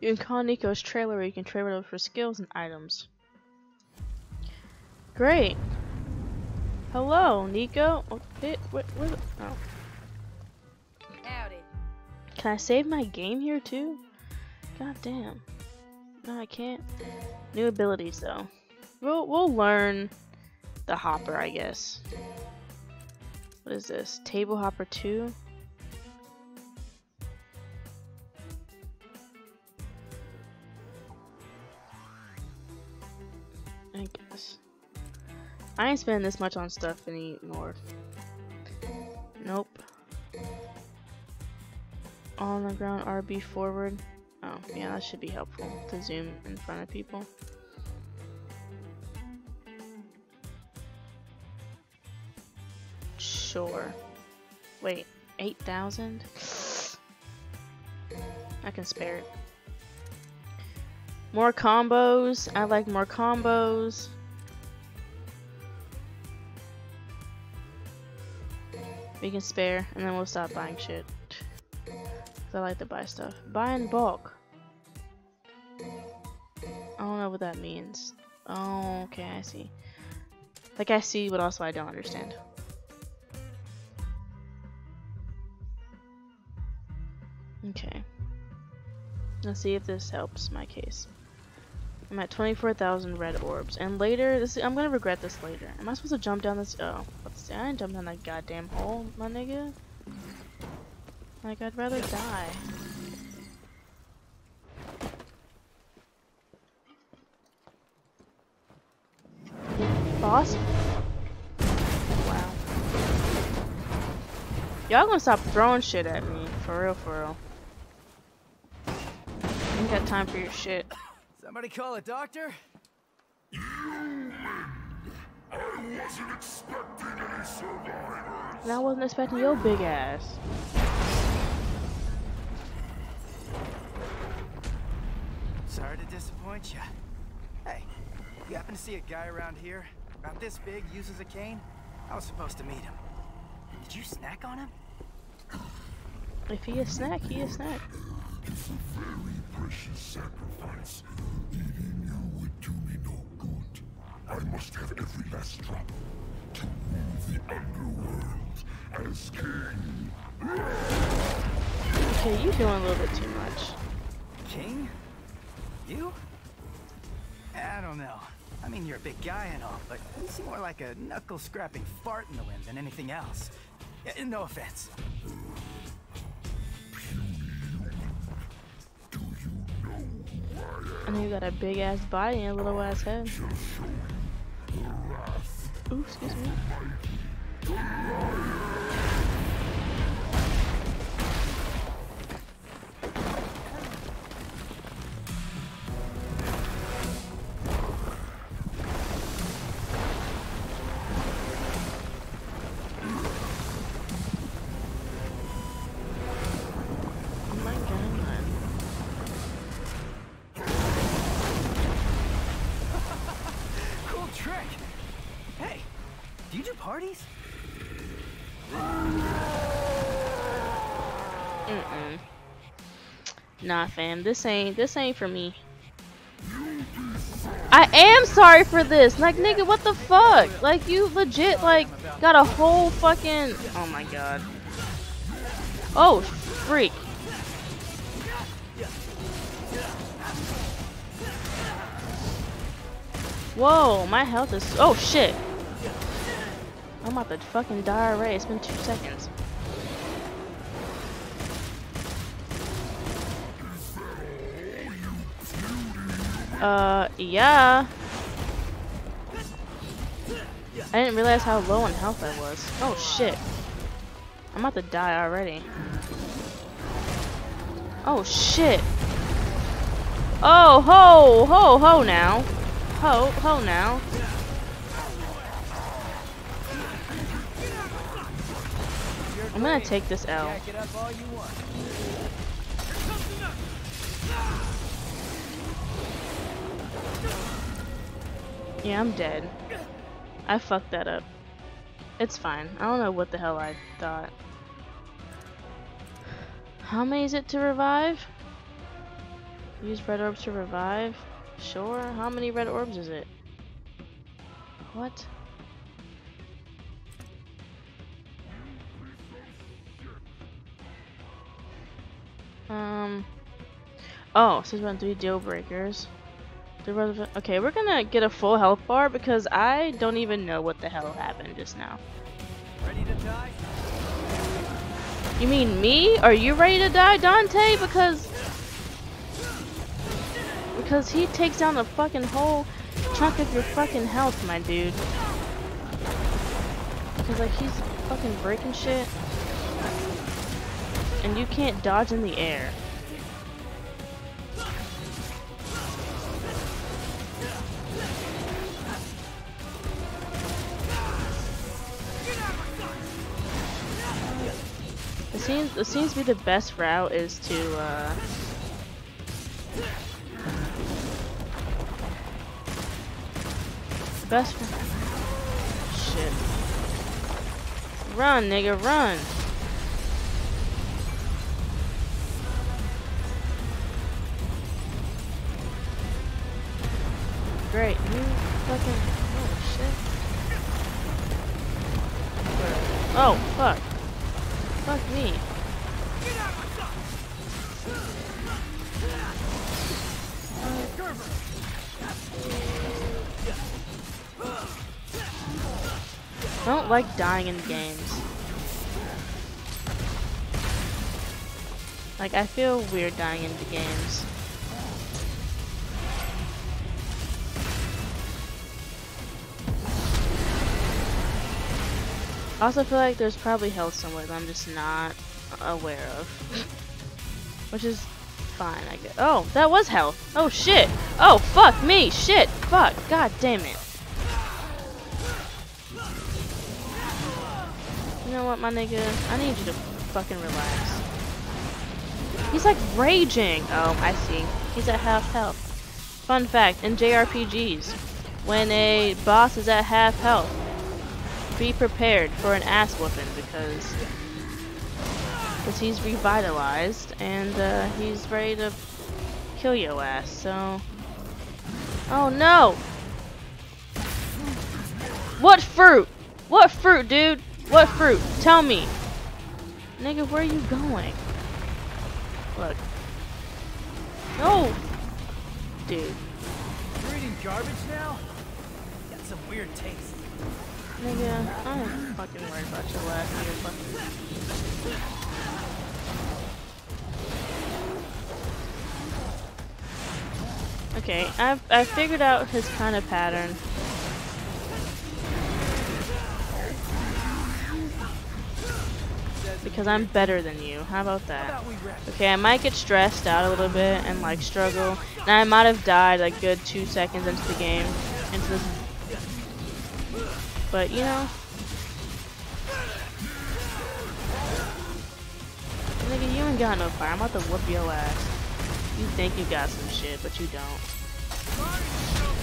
You can call Nico's trailer where you can trade it over for skills and items. Great. Hello, Nico. Oh, it, what, what, oh. Howdy. Can I save my game here too? God damn. No, I can't. New abilities though. We'll we'll learn the hopper, I guess. What is this? Table hopper two. I guess. I ain't spending this much on stuff anymore. Nope. On the ground, R B forward. Oh, yeah, that should be helpful to zoom in front of people. Sure. Wait, eight thousand? I can spare it. More combos. I like more combos. We can spare, and then we'll stop buying shit. Cause I like to buy stuff. Buy in bulk. I don't know what that means. Oh, okay, I see. Like I see, but also I don't understand. Okay. Let's see if this helps my case. I'm at twenty-four thousand red orbs. And later, this I'm gonna regret this later. Am I supposed to jump down this? Oh, let's see. I didn't jump down that goddamn hole, my nigga. Like, I'd rather die. Boss? Wow. Y'all gonna stop throwing shit at me. For real, for real. I ain't got time for your shit. Somebody call a doctor? You win. I wasn't expecting any survivors. And I wasn't expecting your big ass. Sorry to disappoint you. Hey, you happen to see a guy around here? About this big, uses a cane? I was supposed to meet him. Did you snack on him? If he a snack, he a snack. It's a very precious sacrifice. Eating you would do me no good. I must have every last drop to rule the underworld as king. Okay, you're doing a little bit too much. King? You? I don't know. I mean, you're a big guy and all, but you seem more like a knuckle-scrapping fart in the wind than anything else. Yeah, no offense. And you got a big ass body and a little ass head. Ooh, excuse me. Mm-mm. Nah, fam, this ain't this ain't for me. I am sorry for this. Like, nigga, what the fuck? Like, you legit like got a whole fucking. Oh my god. Oh, freak. Whoa, my health is. Oh shit. I'm about to fucking die already. It's been two seconds. Uh, yeah. I didn't realize how low on health I was. Oh shit. I'm about to die already. Oh shit. Oh ho ho ho now. Ho ho now. I'm gonna take this L. Yeah, I'm dead. I fucked that up. It's fine. I don't know what the hell I thought. How many is it to revive? Use red orbs to revive? Sure. How many red orbs is it? What? Um. Oh, so it's about three deal breakers. Okay, we're gonna get a full health bar because I don't even know what the hell happened just now. Ready to die? You mean me? Are you ready to die, Dante? Because because he takes down the fucking whole chunk of your fucking health, my dude. Because like he's fucking breaking shit. And you can't dodge in the air. It seems, it seems to be the best route is to, uh... The best... Shit. Run, nigga, run! Great, you fucking oh shit. Oh fuck. Fuck me. I don't like dying in games. Like, I feel weird dying in the games. I also feel like there's probably health somewhere that I'm just not aware of. Which is fine, I guess. Oh, that was health. Oh, shit. Oh, fuck me. Shit. Fuck. God damn it. You know what, my nigga? I need you to fucking relax. He's like raging. Oh, I see. He's at half health. Fun fact, in J R P Gs, when a boss is at half health, be prepared for an ass whooping because because he's revitalized and uh, he's ready to kill your ass. So, oh no! What fruit? What fruit, dude? What fruit? Tell me, nigga. Where are you going? Look. No, dude. You're eating garbage now. Got some weird taste. Nigga, I ain't fucking worried about your last nigga fucking. Okay, I've I figured out his kind of pattern. Because I'm better than you. How about that? Okay, I might get stressed out a little bit and like struggle. And I might have died like good two seconds into the game. Into this. But, you know, nigga, you ain't got no fire. I'm about to whoop your ass. You think you got some shit, but you don't. Oh,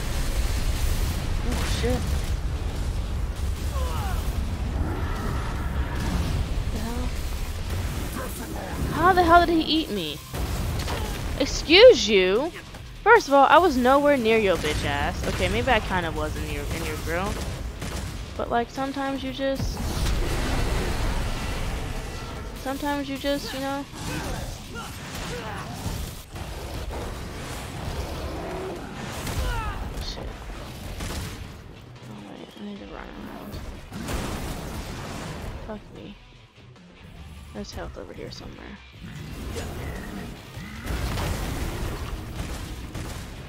shit. The hell? How the hell did he eat me? Excuse you? First of all, I was nowhere near your bitch ass. Okay, maybe I kind of was in your, in your grill. But like sometimes you just sometimes you just you know shit. Oh wait, I need to run around. Fuck me. There's health over here somewhere.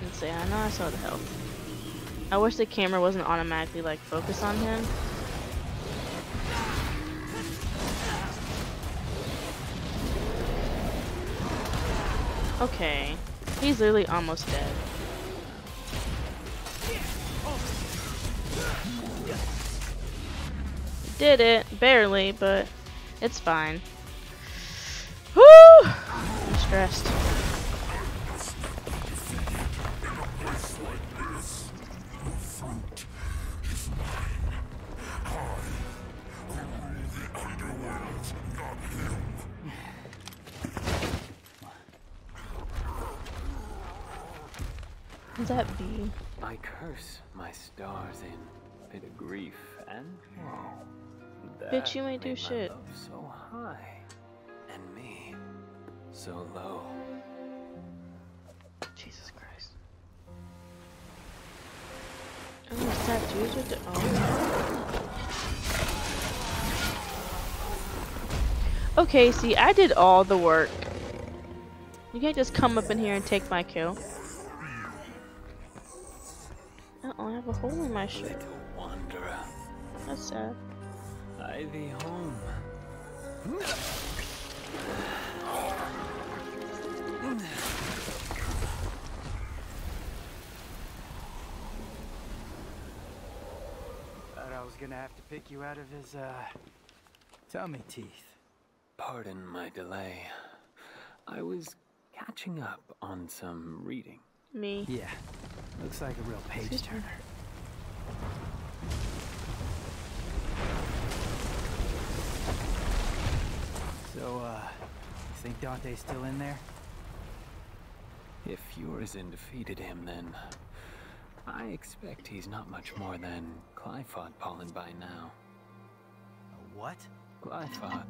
Let's see, I know I saw the health. I wish the camera wasn't automatically like focused on him. Okay, he's literally almost dead. Did it, barely, but it's fine. Woo! I'm stressed. That be? I curse my stars in bit of grief and woe. Bitch, you ain't do shit. So high, and me so low. Jesus Christ! Oh, what's that dude? Oh. Okay, see, I did all the work. You can't just come up in here and take my kill. Oh, I have a hole in my shirt. Little wanderer. That's sad. I be home. Thought I was gonna have to pick you out of his uh tummy teeth. Pardon my delay. I was catching up on some reading. Me. Yeah. Looks like a real page turner. So, uh, you think Dante's still in there? If Yurizen defeated him, then I expect he's not much more than Qliphoth pollen by now. A what? Qliphoth.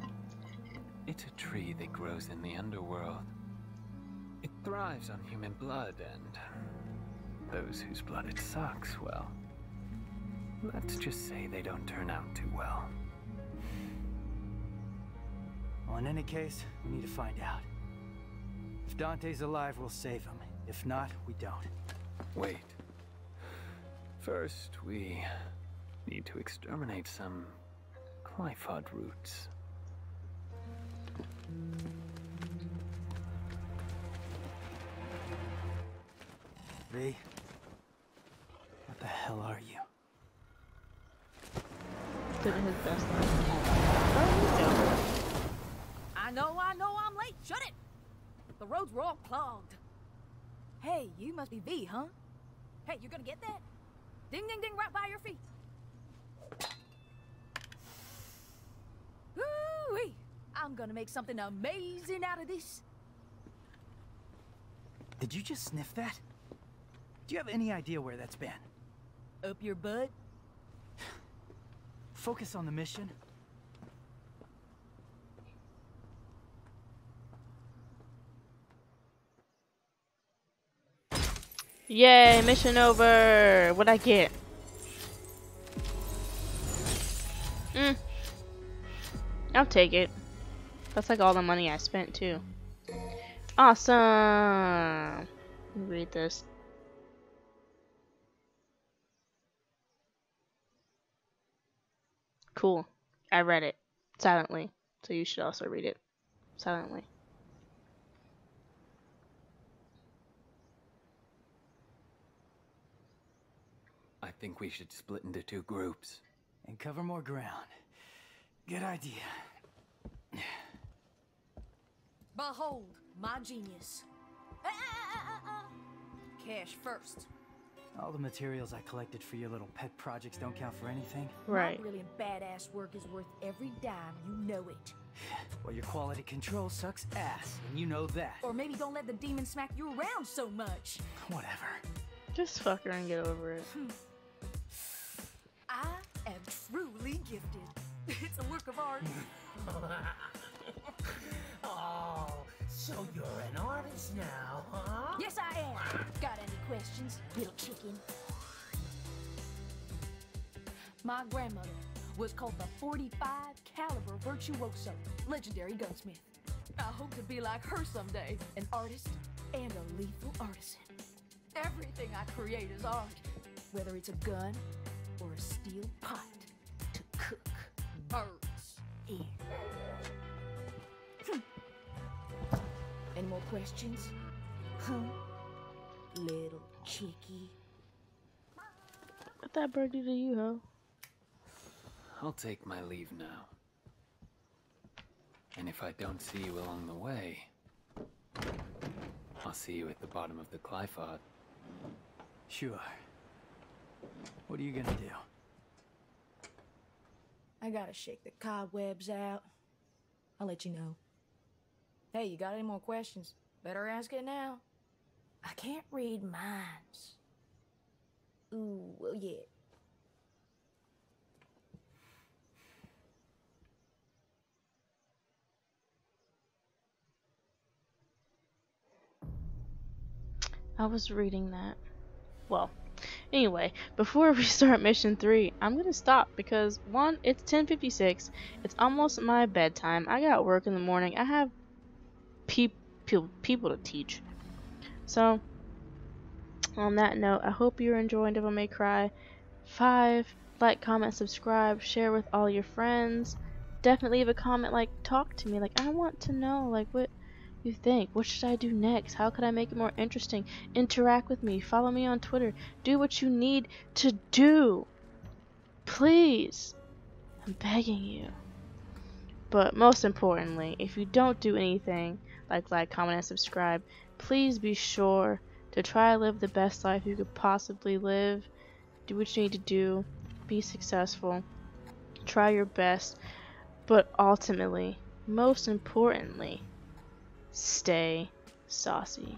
It's a tree that grows in the underworld. It thrives on human blood and those whose blood it sucks, well, let's just say they don't turn out too well. Well, in any case, we need to find out. If Dante's alive, we'll save him. If not, we don't. Wait. First, we need to exterminate some Qliphoth roots. V, what the hell are you? Doing his best. I know, I know I'm late. Shut it! The roads were all clogged. Hey, you must be V, huh? Hey, you're gonna get that? Ding, ding, ding, right by your feet. Woo-wee! I'm gonna make something amazing out of this. Did you just sniff that? Do you have any idea where that's been? Up your butt? Focus on the mission. Yay, mission over. What'd I get? Mm. I'll take it. That's like all the money I spent too. Awesome. Read this. Cool. I read it silently, so you should also read it silently. I think we should split into two groups. And cover more ground. Good idea. Behold, my genius. Ah, ah, ah, ah. Cash first. All the materials I collected for your little pet projects don't count for anything. Right. My brilliant badass work is worth every dime, you know it. Well, your quality control sucks ass, and you know that. Or maybe don't let the demon smack you around so much. Whatever. Just fuck her and get over it. Hmm. I am truly gifted. It's a work of art. Oh, so you're an artist now, huh? Yes, I am. Got any questions, little chicken? My grandmother was called the forty-five caliber virtuoso, legendary gunsmith. I hope to be like her someday, an artist and a lethal artisan. Everything I create is art, whether it's a gun or a steel pot to cook. Birds in. Hm. Any more questions? Huh? Little cheeky. What that bird do to you, ho? I'll take my leave now. And if I don't see you along the way, I'll see you at the bottom of the Qliphoth. Sure. What are you gonna do? I gotta shake the cobwebs out. I'll let you know. Hey, you got any more questions? Better ask it now. I can't read minds. Ooh, well, yeah. I was reading that. Well. Anyway, before we start mission three, I'm gonna stop because one, it's ten fifty-six, it's almost my bedtime. I got work in the morning. I have peop pe people to teach. So, on that note, I hope you're enjoying Devil May Cry five. Like, comment, subscribe, share with all your friends. Definitely leave a comment. Like, talk to me. Like, I want to know. Like, what you think? What should I do next? How could I make it more interesting? Interact with me. Follow me on Twitter. Do what you need to do. Please. I'm begging you. But most importantly, if you don't do anything like like, comment, and subscribe, please be sure to try to live the best life you could possibly live. Do what you need to do. Be successful. Try your best. But ultimately, most importantly, stay saucy.